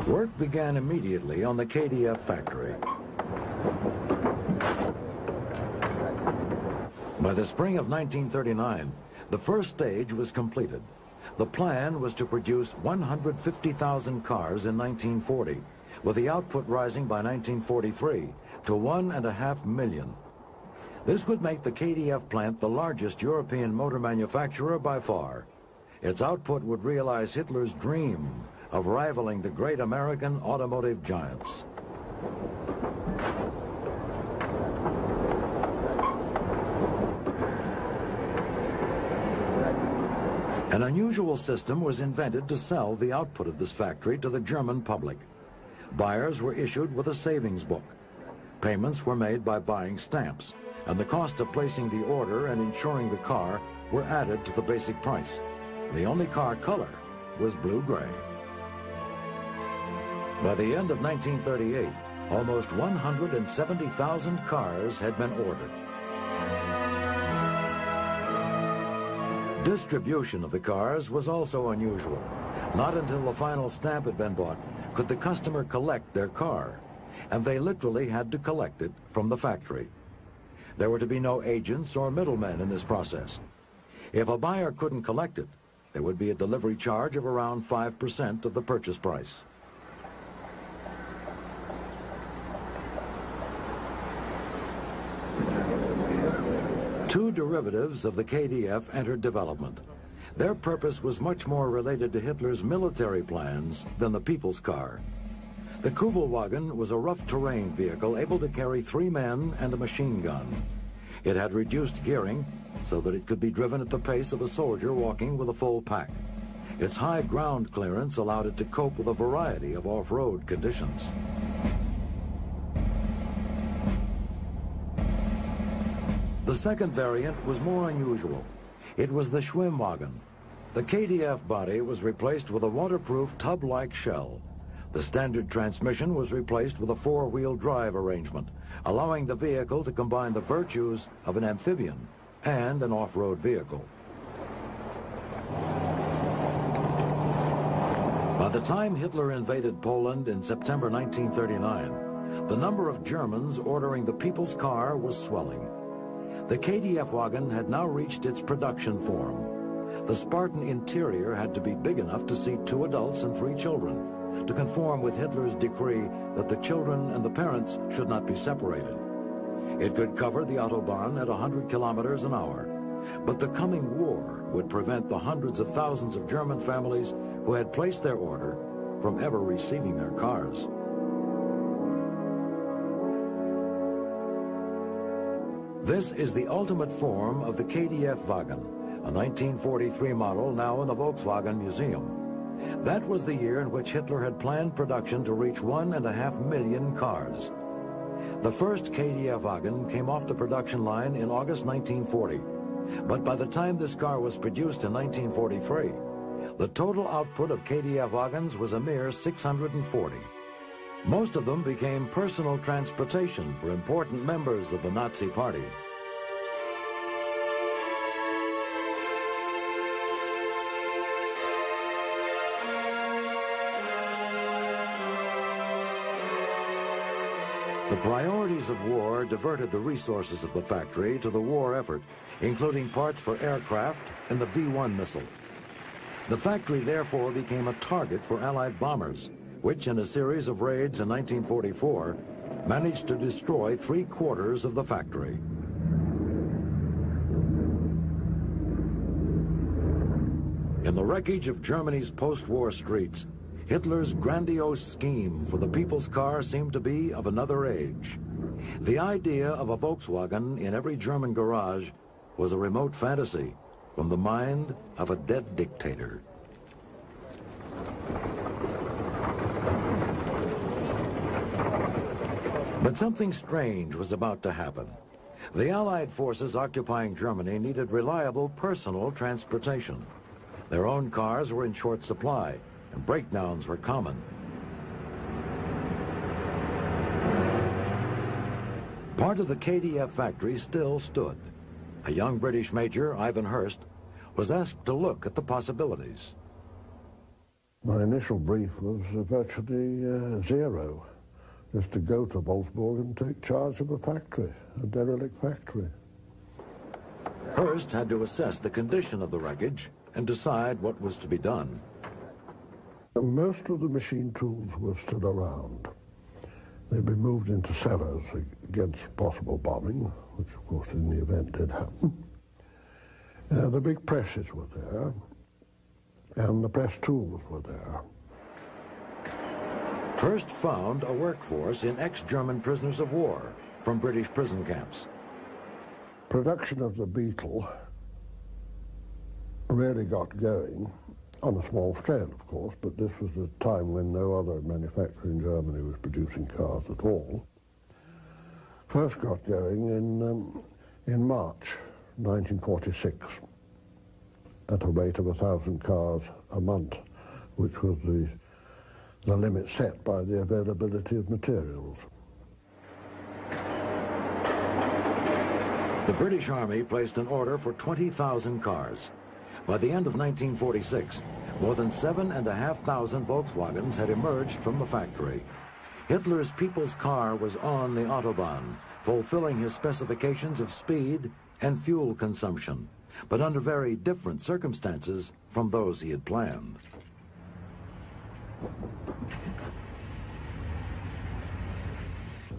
Work began immediately on the K D F factory. By the spring of nineteen thirty-nine, the first stage was completed. The plan was to produce one hundred fifty thousand cars in nineteen forty, with the output rising by nineteen forty-three to one and a half million. This would make the K D F plant the largest European motor manufacturer by far. Its output would realize Hitler's dream of rivaling the great American automotive giants. An unusual system was invented to sell the output of this factory to the German public. Buyers were issued with a savings book. Payments were made by buying stamps, and the cost of placing the order and insuring the car were added to the basic price. The only car color was blue-gray. By the end of nineteen thirty-eight, almost one hundred seventy thousand cars had been ordered. Distribution of the cars was also unusual. Not until the final stamp had been bought could the customer collect their car, and they literally had to collect it from the factory. There were to be no agents or middlemen in this process. If a buyer couldn't collect it, there would be a delivery charge of around five percent of the purchase price. Two derivatives of the K D F entered development. Their purpose was much more related to Hitler's military plans than the people's car. The Kubelwagen was a rough terrain vehicle able to carry three men and a machine gun. It had reduced gearing so that it could be driven at the pace of a soldier walking with a full pack. Its high ground clearance allowed it to cope with a variety of off-road conditions. The second variant was more unusual. It was the Schwimmwagen. The K D F body was replaced with a waterproof tub-like shell. The standard transmission was replaced with a four-wheel drive arrangement, allowing the vehicle to combine the virtues of an amphibian and an off-road vehicle. By the time Hitler invaded Poland in September nineteen thirty-nine, the number of Germans ordering the people's car was swelling. The K D F-Wagen had now reached its production form. The Spartan interior had to be big enough to seat two adults and three children, to conform with Hitler's decree that the children and the parents should not be separated. It could cover the Autobahn at one hundred kilometers an hour, but the coming war would prevent the hundreds of thousands of German families who had placed their order from ever receiving their cars. This is the ultimate form of the K D F-Wagen, a nineteen forty-three model now in the Volkswagen Museum. That was the year in which Hitler had planned production to reach one and a half million cars. The first K D F-Wagen came off the production line in August nineteen forty, but by the time this car was produced in nineteen forty-three, the total output of K D F-Wagens was a mere six hundred forty. Most of them became personal transportation for important members of the Nazi Party. The priorities of war diverted the resources of the factory to the war effort, including parts for aircraft and the V one missile. The factory therefore became a target for Allied bombers, which in a series of raids in nineteen forty-four managed to destroy three-quarters of the factory. In the wreckage of Germany's post-war streets, Hitler's grandiose scheme for the people's car seemed to be of another age. The idea of a Volkswagen in every German garage was a remote fantasy from the mind of a dead dictator. But something strange was about to happen. The Allied forces occupying Germany needed reliable personal transportation. Their own cars were in short supply, and breakdowns were common. Part of the K D F factory still stood. A young British major, Ivan Hurst, was asked to look at the possibilities. My initial brief was virtually uh, zero. Is to go to Wolfsburg and take charge of a factory, a derelict factory. Hurst had to assess the condition of the wreckage and decide what was to be done. Most of the machine tools were still around. They'd be moved into cellars against possible bombing, which of course in the event did happen. Uh, the big presses were there, and the press tools were there. Hurst found a workforce in ex-German prisoners of war from British prison camps. Production of the Beetle really got going, on a small scale, of course, but this was a time when no other manufacturer in Germany was producing cars at all, first got going in, um, in March nineteen forty-six at a rate of a thousand cars a month, which was the, the limit set by the availability of materials. The British Army placed an order for twenty thousand cars. By the end of nineteen forty-six, more than seven thousand five hundred Volkswagens had emerged from the factory. Hitler's people's car was on the Autobahn, fulfilling his specifications of speed and fuel consumption, but under very different circumstances from those he had planned.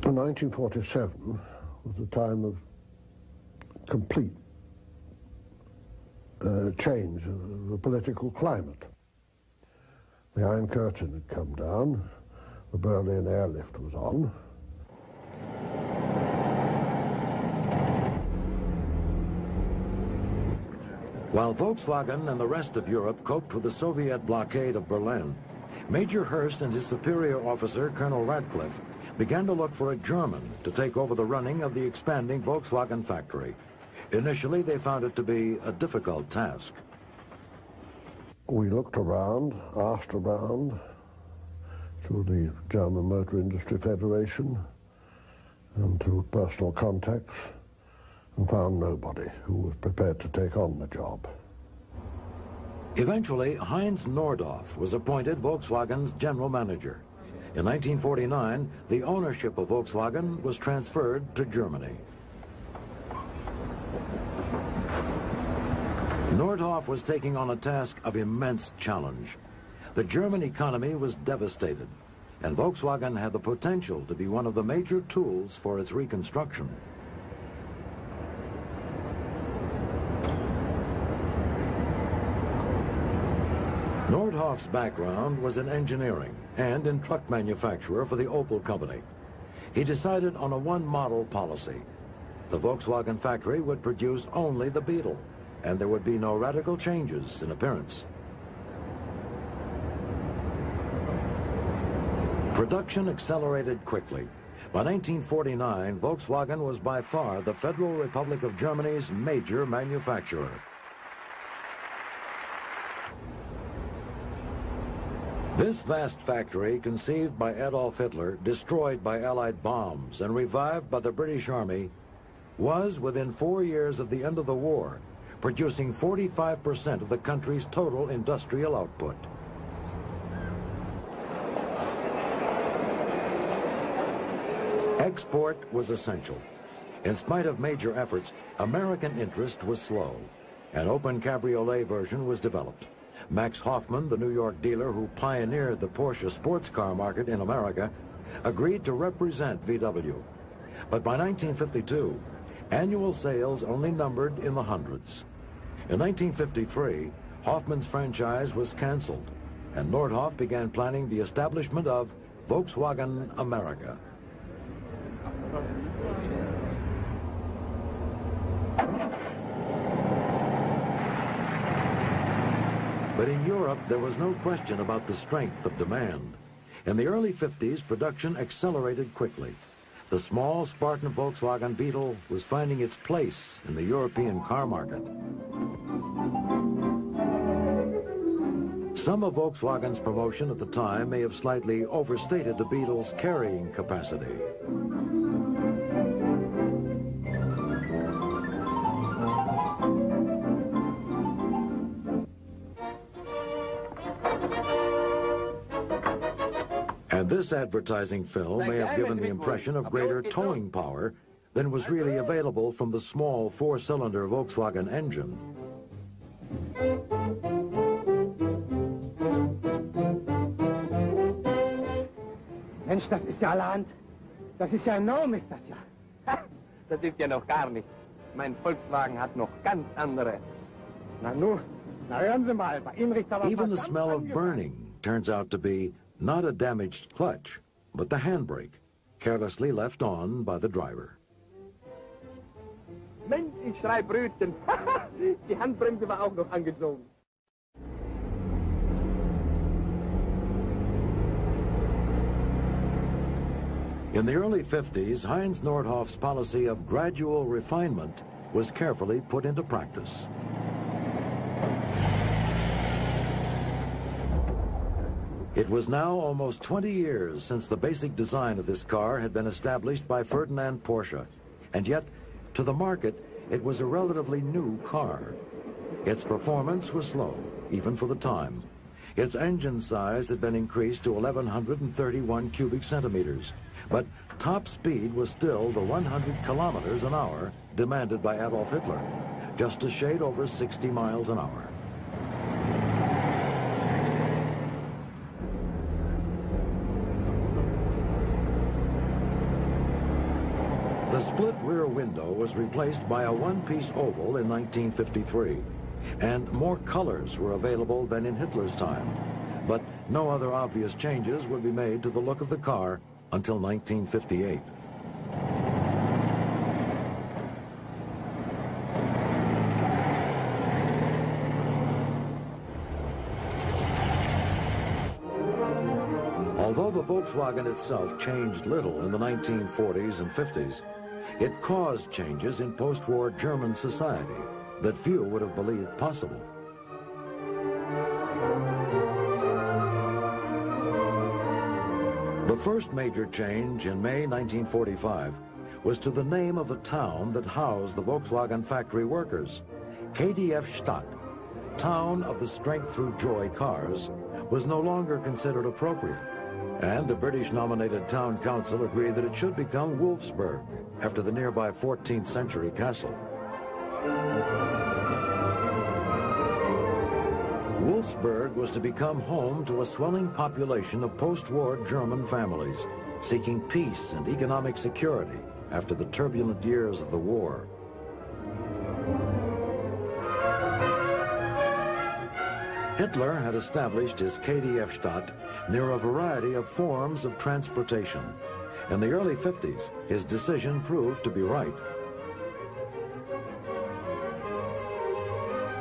nineteen forty-seven was the time of complete Uh, change of the political climate. The Iron Curtain had come down, the Berlin airlift was on. While Volkswagen and the rest of Europe coped with the Soviet blockade of Berlin, Major Hurst and his superior officer, Colonel Radcliffe, began to look for a German to take over the running of the expanding Volkswagen factory. Initially, they found it to be a difficult task. We looked around, asked around, to the German Motor Industry Federation and to personal contacts, and found nobody who was prepared to take on the job. Eventually, Heinz Nordhoff was appointed Volkswagen's general manager. In nineteen forty-nine, the ownership of Volkswagen was transferred to Germany. Nordhoff was taking on a task of immense challenge. The German economy was devastated, and Volkswagen had the potential to be one of the major tools for its reconstruction. Nordhoff's background was in engineering and in truck manufacturer for the Opel company. He decided on a one-model policy. The Volkswagen factory would produce only the Beetle, and there would be no radical changes in appearance. Production accelerated quickly. By nineteen forty-nine, Volkswagen was by far the Federal Republic of Germany's major manufacturer. This vast factory, conceived by Adolf Hitler, destroyed by Allied bombs, and revived by the British Army, was, within four years of the end of the war, producing forty-five percent of the country's total industrial output. Export was essential. In spite of major efforts, American interest was slow. An open cabriolet version was developed. Max Hoffman, the New York dealer who pioneered the Porsche sports car market in America, agreed to represent V W. But by nineteen fifty-two, annual sales only numbered in the hundreds. In nineteen fifty-three, Hoffman's franchise was canceled, and Nordhoff began planning the establishment of Volkswagen America. But in Europe, there was no question about the strength of demand. In the early fifties, production accelerated quickly. The small Spartan Volkswagen Beetle was finding its place in the European car market. Some of Volkswagen's promotion at the time may have slightly overstated the Beetle's carrying capacity. And this advertising film may have given the impression of greater towing power than was really available from the small four-cylinder Volkswagen engine. Mensch, das ist ja allerhand. Das ist ja enorm, ist das ja. Das ist ja noch gar nicht. Mein Volkswagen hat noch ganz andere. Na nun, na hören Sie mal. Even the smell of burning turns out to be not a damaged clutch, but the handbrake, carelessly left on by the driver. Mensch, ich schrei Brötchen. Die Handbremse war auch noch angezogen. In the early fifties, Heinz Nordhoff's policy of gradual refinement was carefully put into practice. It was now almost twenty years since the basic design of this car had been established by Ferdinand Porsche, and yet, to the market, it was a relatively new car. Its performance was slow, even for the time. Its engine size had been increased to eleven thirty-one cubic centimeters, but top speed was still the one hundred kilometers an hour demanded by Adolf Hitler, just a shade over sixty miles an hour. The split rear window was replaced by a one-piece oval in nineteen fifty-three, and more colors were available than in Hitler's time, but no other obvious changes would be made to the look of the car until nineteen fifty-eight. Although the Volkswagen itself changed little in the nineteen forties and fifties, it caused changes in post-war German society that few would have believed possible. The first major change in May nineteen forty-five was to the name of the town that housed the Volkswagen factory workers. K D F Stadt, town of the strength through joy cars, was no longer considered appropriate, and the British-nominated town council agreed that it should become Wolfsburg, after the nearby fourteenth century castle. Wolfsburg was to become home to a swelling population of post-war German families seeking peace and economic security after the turbulent years of the war. Hitler had established his K D F Stadt near a variety of forms of transportation. In the early fifties, his decision proved to be right.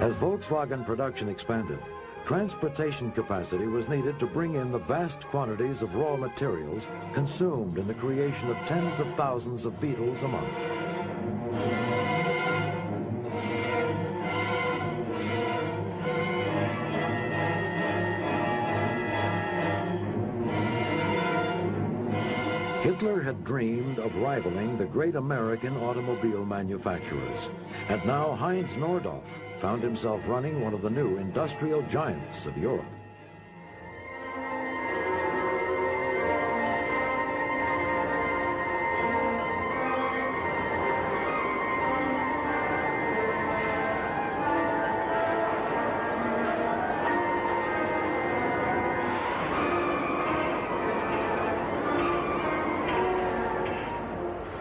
As Volkswagen production expanded, transportation capacity was needed to bring in the vast quantities of raw materials consumed in the creation of tens of thousands of Beetles a month. Hitler had dreamed of rivaling the great American automobile manufacturers, and now Heinz Nordhoff found himself running one of the new industrial giants of Europe.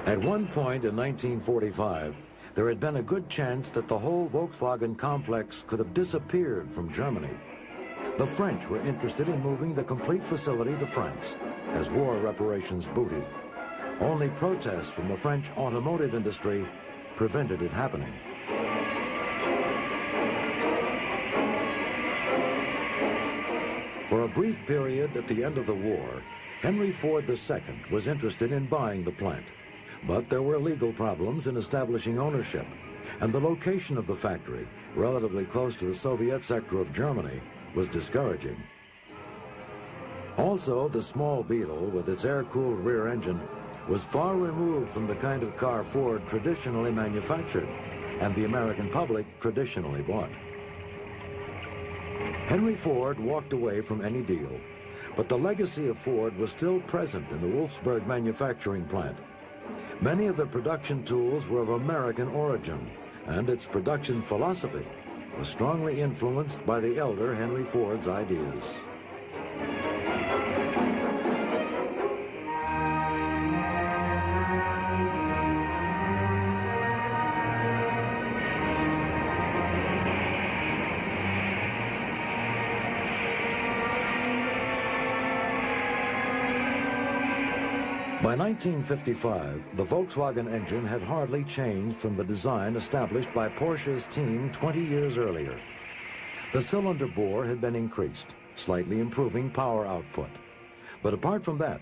At one point in nineteen forty-five, there had been a good chance that the whole Volkswagen complex could have disappeared from Germany. The French were interested in moving the complete facility to France as war reparations booty. Only protests from the French automotive industry prevented it happening. For a brief period at the end of the war, Henry Ford the Second was interested in buying the plant. But there were legal problems in establishing ownership, and the location of the factory, relatively close to the Soviet sector of Germany, was discouraging. Also, the small Beetle, with its air-cooled rear engine, was far removed from the kind of car Ford traditionally manufactured, and the American public traditionally bought. Henry Ford walked away from any deal, but the legacy of Ford was still present in the Wolfsburg manufacturing plant. Many of the production tools were of American origin, and its production philosophy was strongly influenced by the elder Henry Ford's ideas. By nineteen fifty-five, the Volkswagen engine had hardly changed from the design established by Porsche's team twenty years earlier. The cylinder bore had been increased, slightly improving power output. But apart from that,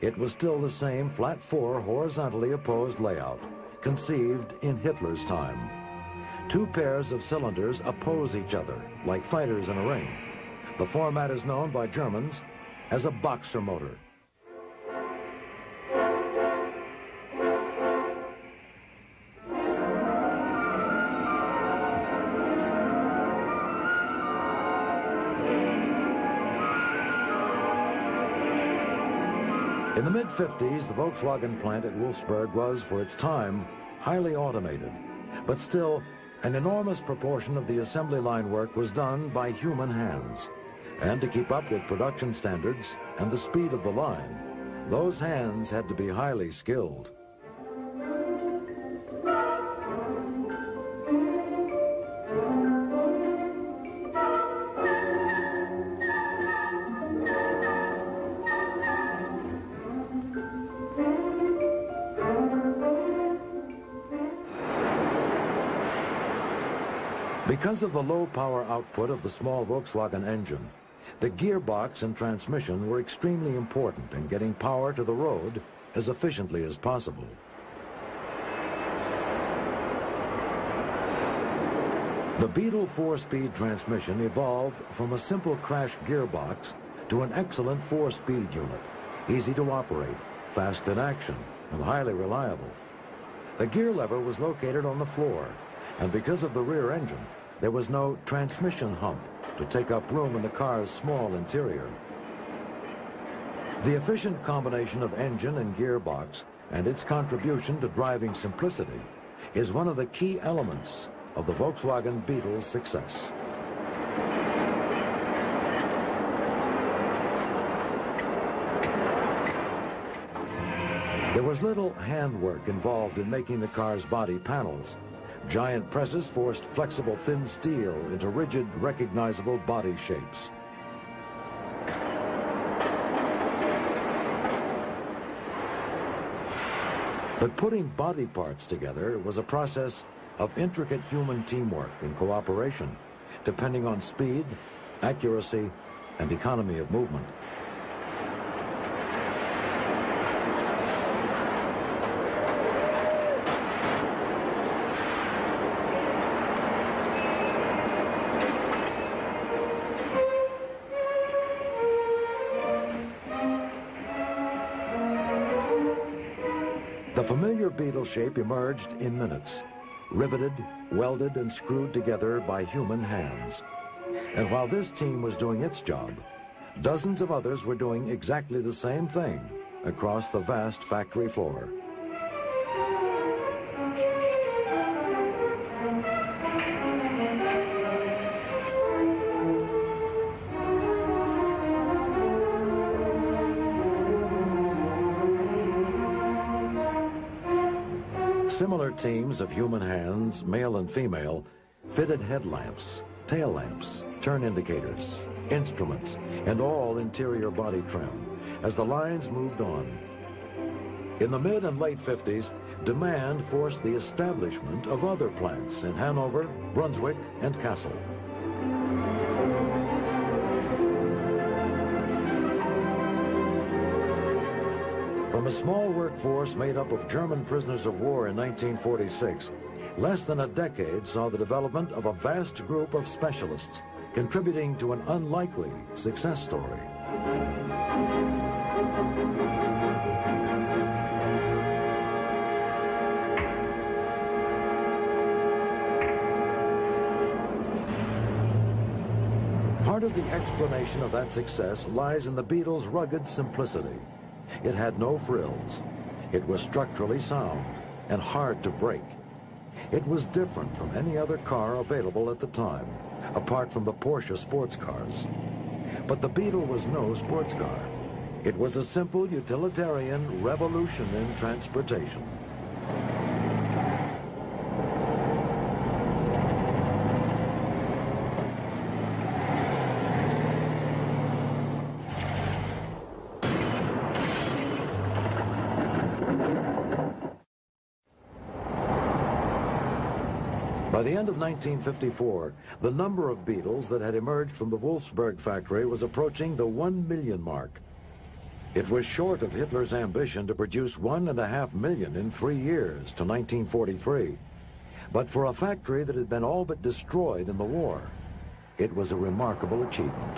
it was still the same flat four horizontally opposed layout, conceived in Hitler's time. Two pairs of cylinders oppose each other, like fighters in a ring. The format is known by Germans as a boxer motor. In the mid fifties, the Volkswagen plant at Wolfsburg was, for its time, highly automated. But still, an enormous proportion of the assembly line work was done by human hands. And to keep up with production standards and the speed of the line, those hands had to be highly skilled. Because of the low power output of the small Volkswagen engine, the gearbox and transmission were extremely important in getting power to the road as efficiently as possible. The Beetle four-speed transmission evolved from a simple crash gearbox to an excellent four-speed unit, easy to operate, fast in action, and highly reliable. The gear lever was located on the floor, and because of the rear engine, there was no transmission hump to take up room in the car's small interior. The efficient combination of engine and gearbox and its contribution to driving simplicity is one of the key elements of the Volkswagen Beetle's success. There was little handwork involved in making the car's body panels. Giant presses forced flexible thin steel into rigid, recognizable body shapes. But putting body parts together was a process of intricate human teamwork and cooperation, depending on speed, accuracy, and economy of movement. Beetle shape emerged in minutes, riveted, welded, and screwed together by human hands. And while this team was doing its job, dozens of others were doing exactly the same thing across the vast factory floor. Similar teams of human hands, male and female, fitted headlamps, tail lamps, turn indicators, instruments, and all interior body trim as the lines moved on. In the mid and late fifties, demand forced the establishment of other plants in Hanover, Brunswick, and Kassel. From a small workforce made up of German prisoners of war in nineteen forty-six, less than a decade saw the development of a vast group of specialists, contributing to an unlikely success story. Part of the explanation of that success lies in the Beetle's rugged simplicity. It had no frills. It was structurally sound and hard to break. It was different from any other car available at the time, apart from the Porsche sports cars. But the Beetle was no sports car. It was a simple utilitarian revolution in transportation. By the end of nineteen fifty-four, the number of Beetles that had emerged from the Wolfsburg factory was approaching the one million mark. It was short of Hitler's ambition to produce one and a half million in three years to nineteen forty-three. But for a factory that had been all but destroyed in the war, it was a remarkable achievement.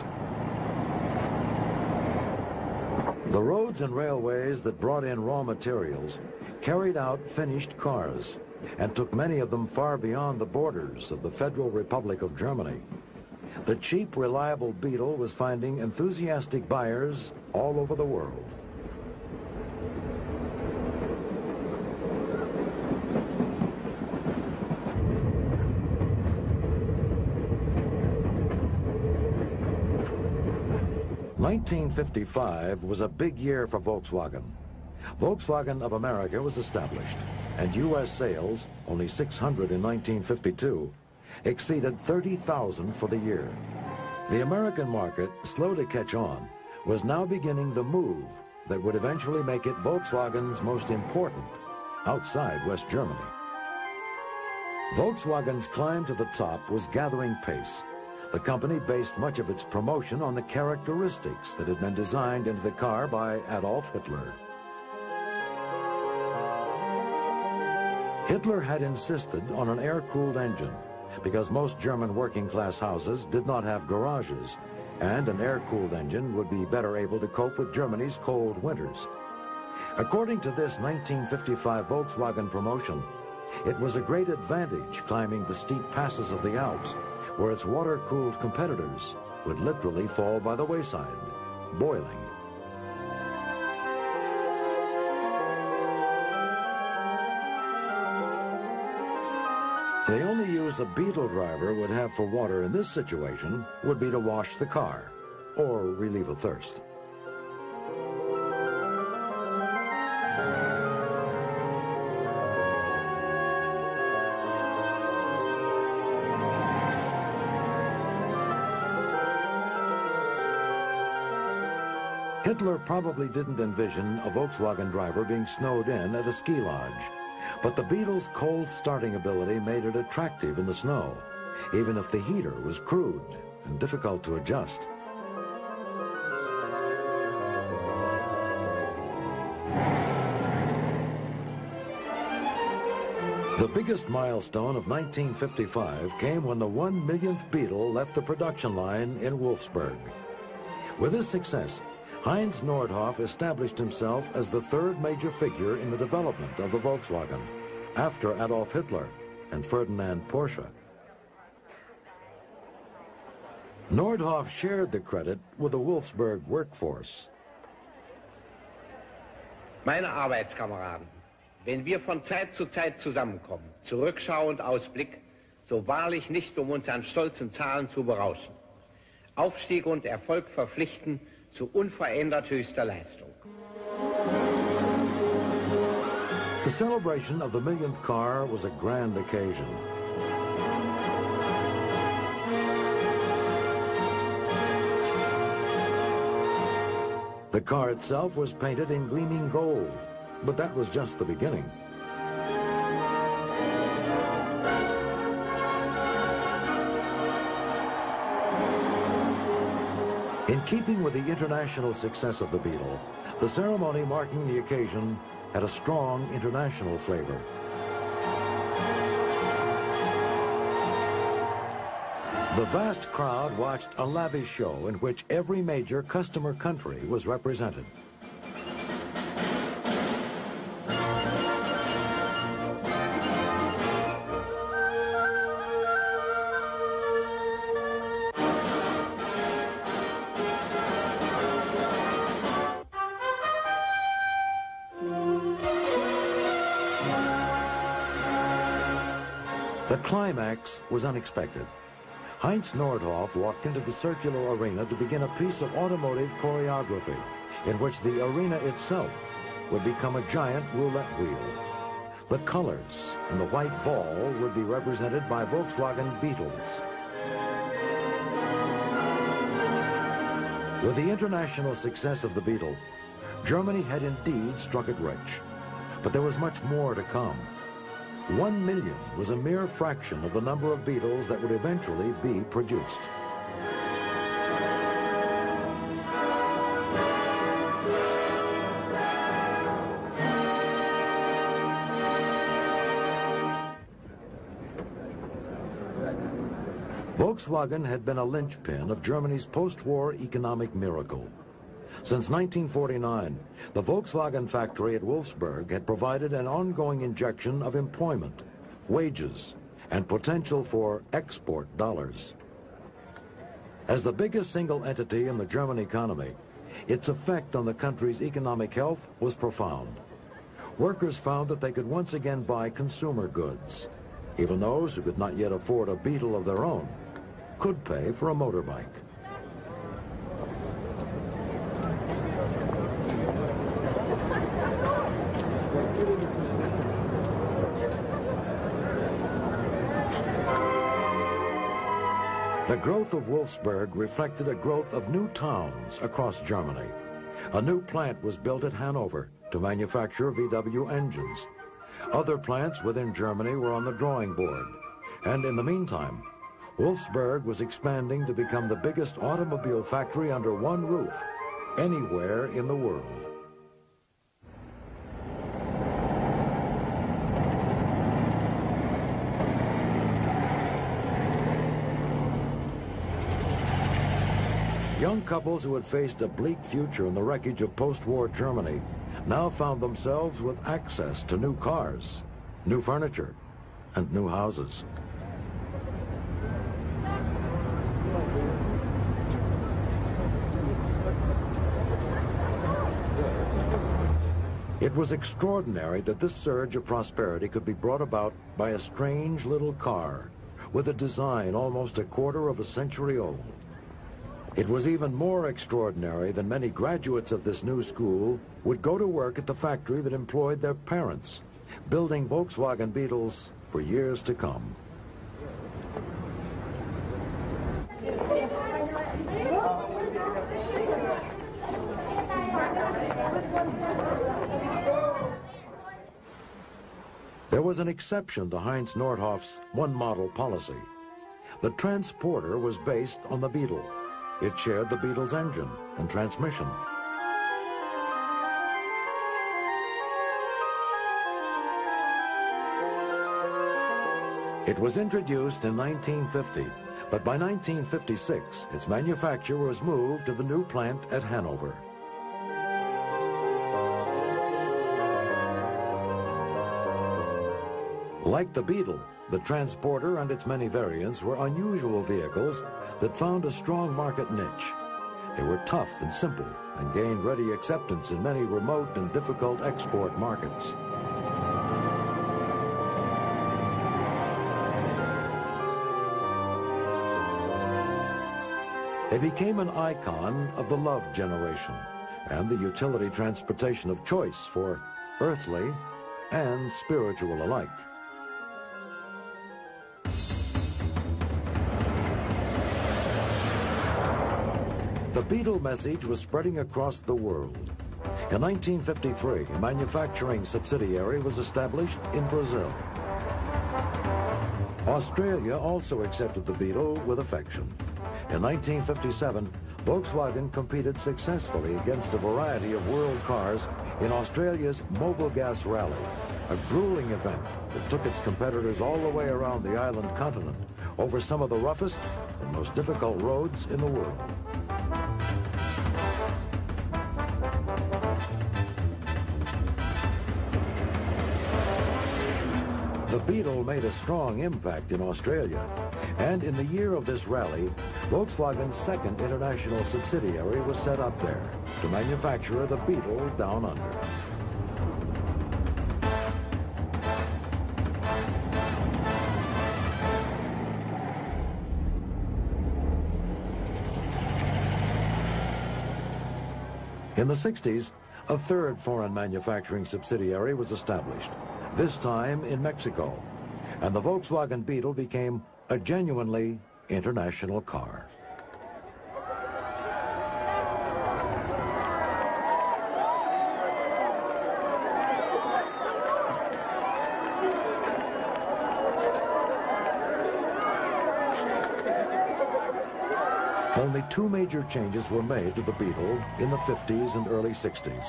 The roads and railways that brought in raw materials carried out finished cars and took many of them far beyond the borders of the Federal Republic of Germany. The cheap, reliable Beetle was finding enthusiastic buyers all over the world. nineteen fifty-five was a big year for Volkswagen. Volkswagen of America was established, and U S sales, only six hundred in nineteen fifty-two, exceeded thirty thousand for the year. The American market, slow to catch on, was now beginning the move that would eventually make it Volkswagen's most important outside West Germany. Volkswagen's climb to the top was gathering pace. The company based much of its promotion on the characteristics that had been designed into the car by Adolf Hitler. Hitler had insisted on an air-cooled engine because most German working-class houses did not have garages, and an air-cooled engine would be better able to cope with Germany's cold winters. According to this nineteen fifty-five Volkswagen promotion, it was a great advantage climbing the steep passes of the Alps, where its water-cooled competitors would literally fall by the wayside, boiling. The only use a Beetle driver would have for water in this situation would be to wash the car or relieve a thirst. Hitler probably didn't envision a Volkswagen driver being snowed in at a ski lodge, but the Beetle's cold starting ability made it attractive in the snow, even if the heater was crude and difficult to adjust. The biggest milestone of nineteen fifty-five came when the one millionth Beetle left the production line in Wolfsburg. With his success, Heinz Nordhoff established himself as the third major figure in the development of the Volkswagen, after Adolf Hitler and Ferdinand Porsche. Nordhoff shared the credit with the Wolfsburg workforce. Meine Arbeitskameraden, wenn wir von Zeit zu Zeit zusammenkommen, Zurückschau und Ausblick, so wahrlich nicht, um uns an stolzen Zahlen zu berauschen. Aufstieg und Erfolg verpflichten, zu unverändert höchster Leistung. The celebration of the millionth car was a grand occasion. The car itself was painted in gleaming gold, but that was just the beginning. In keeping with the international success of the Beetle, the ceremony marking the occasion had a strong international flavor. The vast crowd watched a lavish show in which every major customer country was represented. The climax was unexpected. Heinz Nordhoff walked into the circular arena to begin a piece of automotive choreography in which the arena itself would become a giant roulette wheel. The colors and the white ball would be represented by Volkswagen Beetles. With the international success of the Beetle, Germany had indeed struck it rich. But there was much more to come. One million was a mere fraction of the number of Beetles that would eventually be produced. Volkswagen had been a linchpin of Germany's post-war economic miracle. Since nineteen forty-nine, the Volkswagen factory at Wolfsburg had provided an ongoing injection of employment, wages, and potential for export dollars. As the biggest single entity in the German economy, its effect on the country's economic health was profound. Workers found that they could once again buy consumer goods. Even those who could not yet afford a Beetle of their own could pay for a motorbike. The growth of Wolfsburg reflected a growth of new towns across Germany. A new plant was built at Hanover to manufacture V W engines. Other plants within Germany were on the drawing board. And in the meantime, Wolfsburg was expanding to become the biggest automobile factory under one roof anywhere in the world. Young couples who had faced a bleak future in the wreckage of post-war Germany now found themselves with access to new cars, new furniture, and new houses. It was extraordinary that this surge of prosperity could be brought about by a strange little car with a design almost a quarter of a century old. It was even more extraordinary than many graduates of this new school would go to work at the factory that employed their parents, building Volkswagen Beetles for years to come. There was an exception to Heinz Nordhoff's one-model policy. The Transporter was based on the Beetle. It shared the Beetle's engine and transmission. It was introduced in nineteen fifty, but by nineteen fifty-six, its manufacture was moved to the new plant at Hanover. Like the Beetle, the Transporter and its many variants were unusual vehicles that found a strong market niche. They were tough and simple and gained ready acceptance in many remote and difficult export markets. They became an icon of the love generation and the utility transportation of choice for earthly and spiritual alike. The Beetle message was spreading across the world. In nineteen fifty-three, a manufacturing subsidiary was established in Brazil. Australia also accepted the Beetle with affection. In nineteen fifty-seven, Volkswagen competed successfully against a variety of world cars in Australia's Mobil Gas Rally, a grueling event that took its competitors all the way around the island continent over some of the roughest and most difficult roads in the world. The Beetle made a strong impact in Australia, and in the year of this rally, Volkswagen's second international subsidiary was set up there to manufacture the Beetle down under. In the sixties, a third foreign manufacturing subsidiary was established, this time in Mexico, and the Volkswagen Beetle became a genuinely international car. Only two major changes were made to the Beetle in the fifties and early sixties.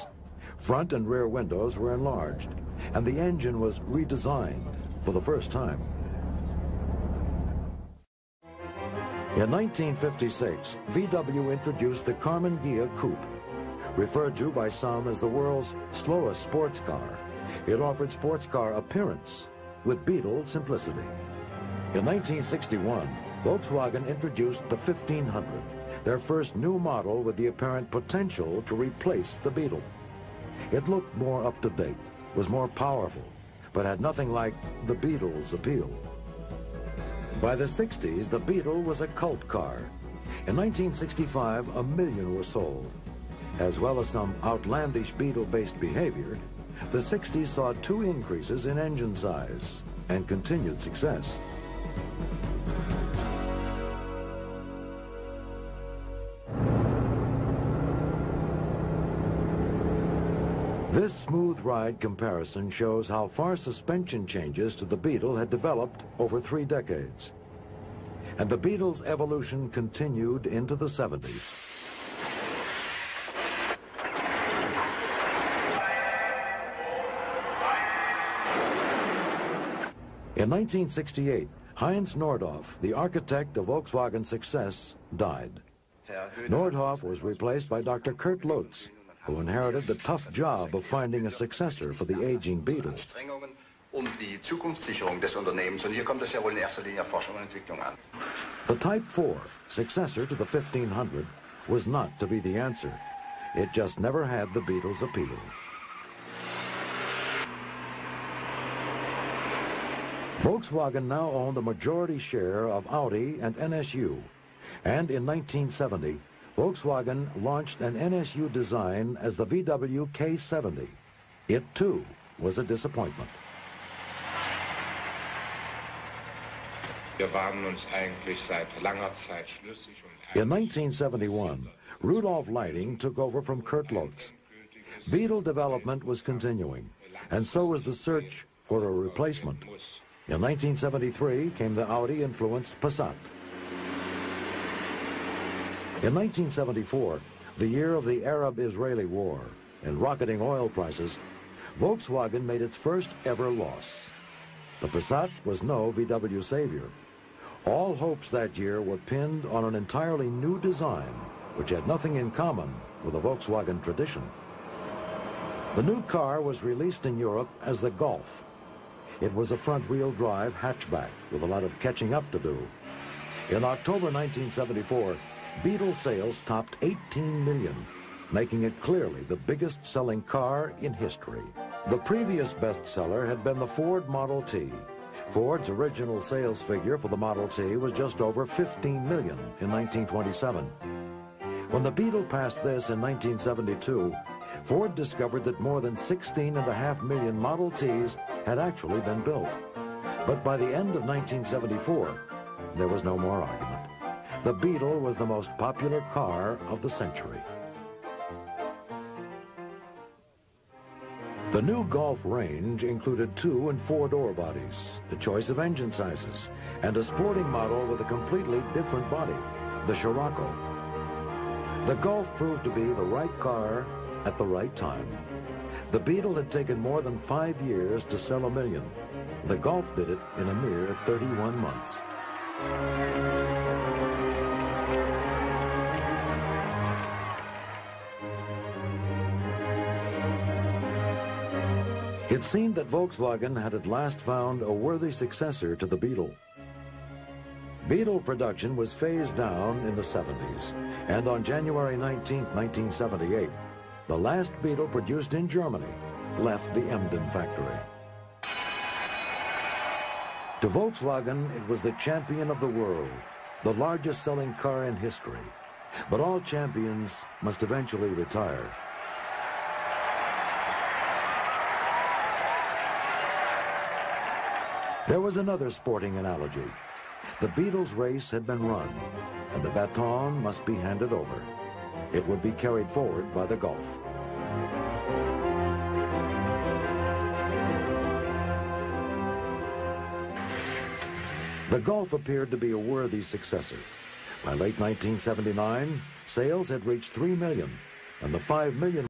Front and rear windows were enlarged, and the engine was redesigned for the first time. In nineteen fifty-six, V W introduced the Carmen Ghia Coupe. Referred to by some as the world's slowest sports car, it offered sports car appearance with Beetle simplicity. In nineteen sixty-one, Volkswagen introduced the fifteen hundred, their first new model with the apparent potential to replace the Beetle. It looked more up-to-date, was more powerful, but had nothing like the Beetle's appeal. By the sixties, the Beetle was a cult car. In nineteen sixty-five, a million were sold. As well as some outlandish Beetle-based behavior, the sixties saw two increases in engine size and continued success. This smooth ride comparison shows how far suspension changes to the Beetle had developed over three decades. And the Beetle's evolution continued into the seventies. In nineteen sixty-eight, Heinz Nordhoff, the architect of Volkswagen's success, died. Nordhoff was replaced by Doctor Kurt Lotz, who inherited the tough job of finding a successor for the aging Beetle. The Type four, successor to the fifteen hundred, was not to be the answer. It just never had the Beetle's appeal. Volkswagen now owned a majority share of Audi and N S U, and in nineteen seventy, Volkswagen launched an N S U design as the V W K seventy. It, too, was a disappointment. In nineteen seventy-one, Rudolf Leiding took over from Kurt Lotz. Beetle development was continuing, and so was the search for a replacement. In nineteen seventy-three came the Audi-influenced Passat. In nineteen seventy-four, the year of the Arab-Israeli War and rocketing oil prices, Volkswagen made its first ever loss. The Passat was no V W savior. All hopes that year were pinned on an entirely new design, which had nothing in common with the Volkswagen tradition. The new car was released in Europe as the Golf. It was a front-wheel drive hatchback with a lot of catching up to do. In October nineteen seventy-four, Beetle sales topped eighteen million, making it clearly the biggest selling car in history. The previous bestseller had been the Ford Model T. Ford's original sales figure for the Model T was just over fifteen million in nineteen twenty-seven. When the Beetle passed this in nineteen seventy-two, Ford discovered that more than sixteen and a half million Model Ts had actually been built. But by the end of nineteen seventy-four, there was no more argument. The Beetle was the most popular car of the century. The new Golf range included two and four-door bodies, the choice of engine sizes, and a sporting model with a completely different body, the Scirocco. The Golf proved to be the right car at the right time. The Beetle had taken more than five years to sell a million. The Golf did it in a mere thirty-one months. It seemed that Volkswagen had at last found a worthy successor to the Beetle. Beetle production was phased down in the seventies, and on January nineteenth, nineteen seventy-eight, the last Beetle produced in Germany left the Emden factory. To Volkswagen, it was the champion of the world, the largest selling car in history. But all champions must eventually retire. There was another sporting analogy. The Beetle's race had been run, and the baton must be handed over. It would be carried forward by the Golf. The Golf appeared to be a worthy successor. By late nineteen seventy-nine, sales had reached three million, and the five million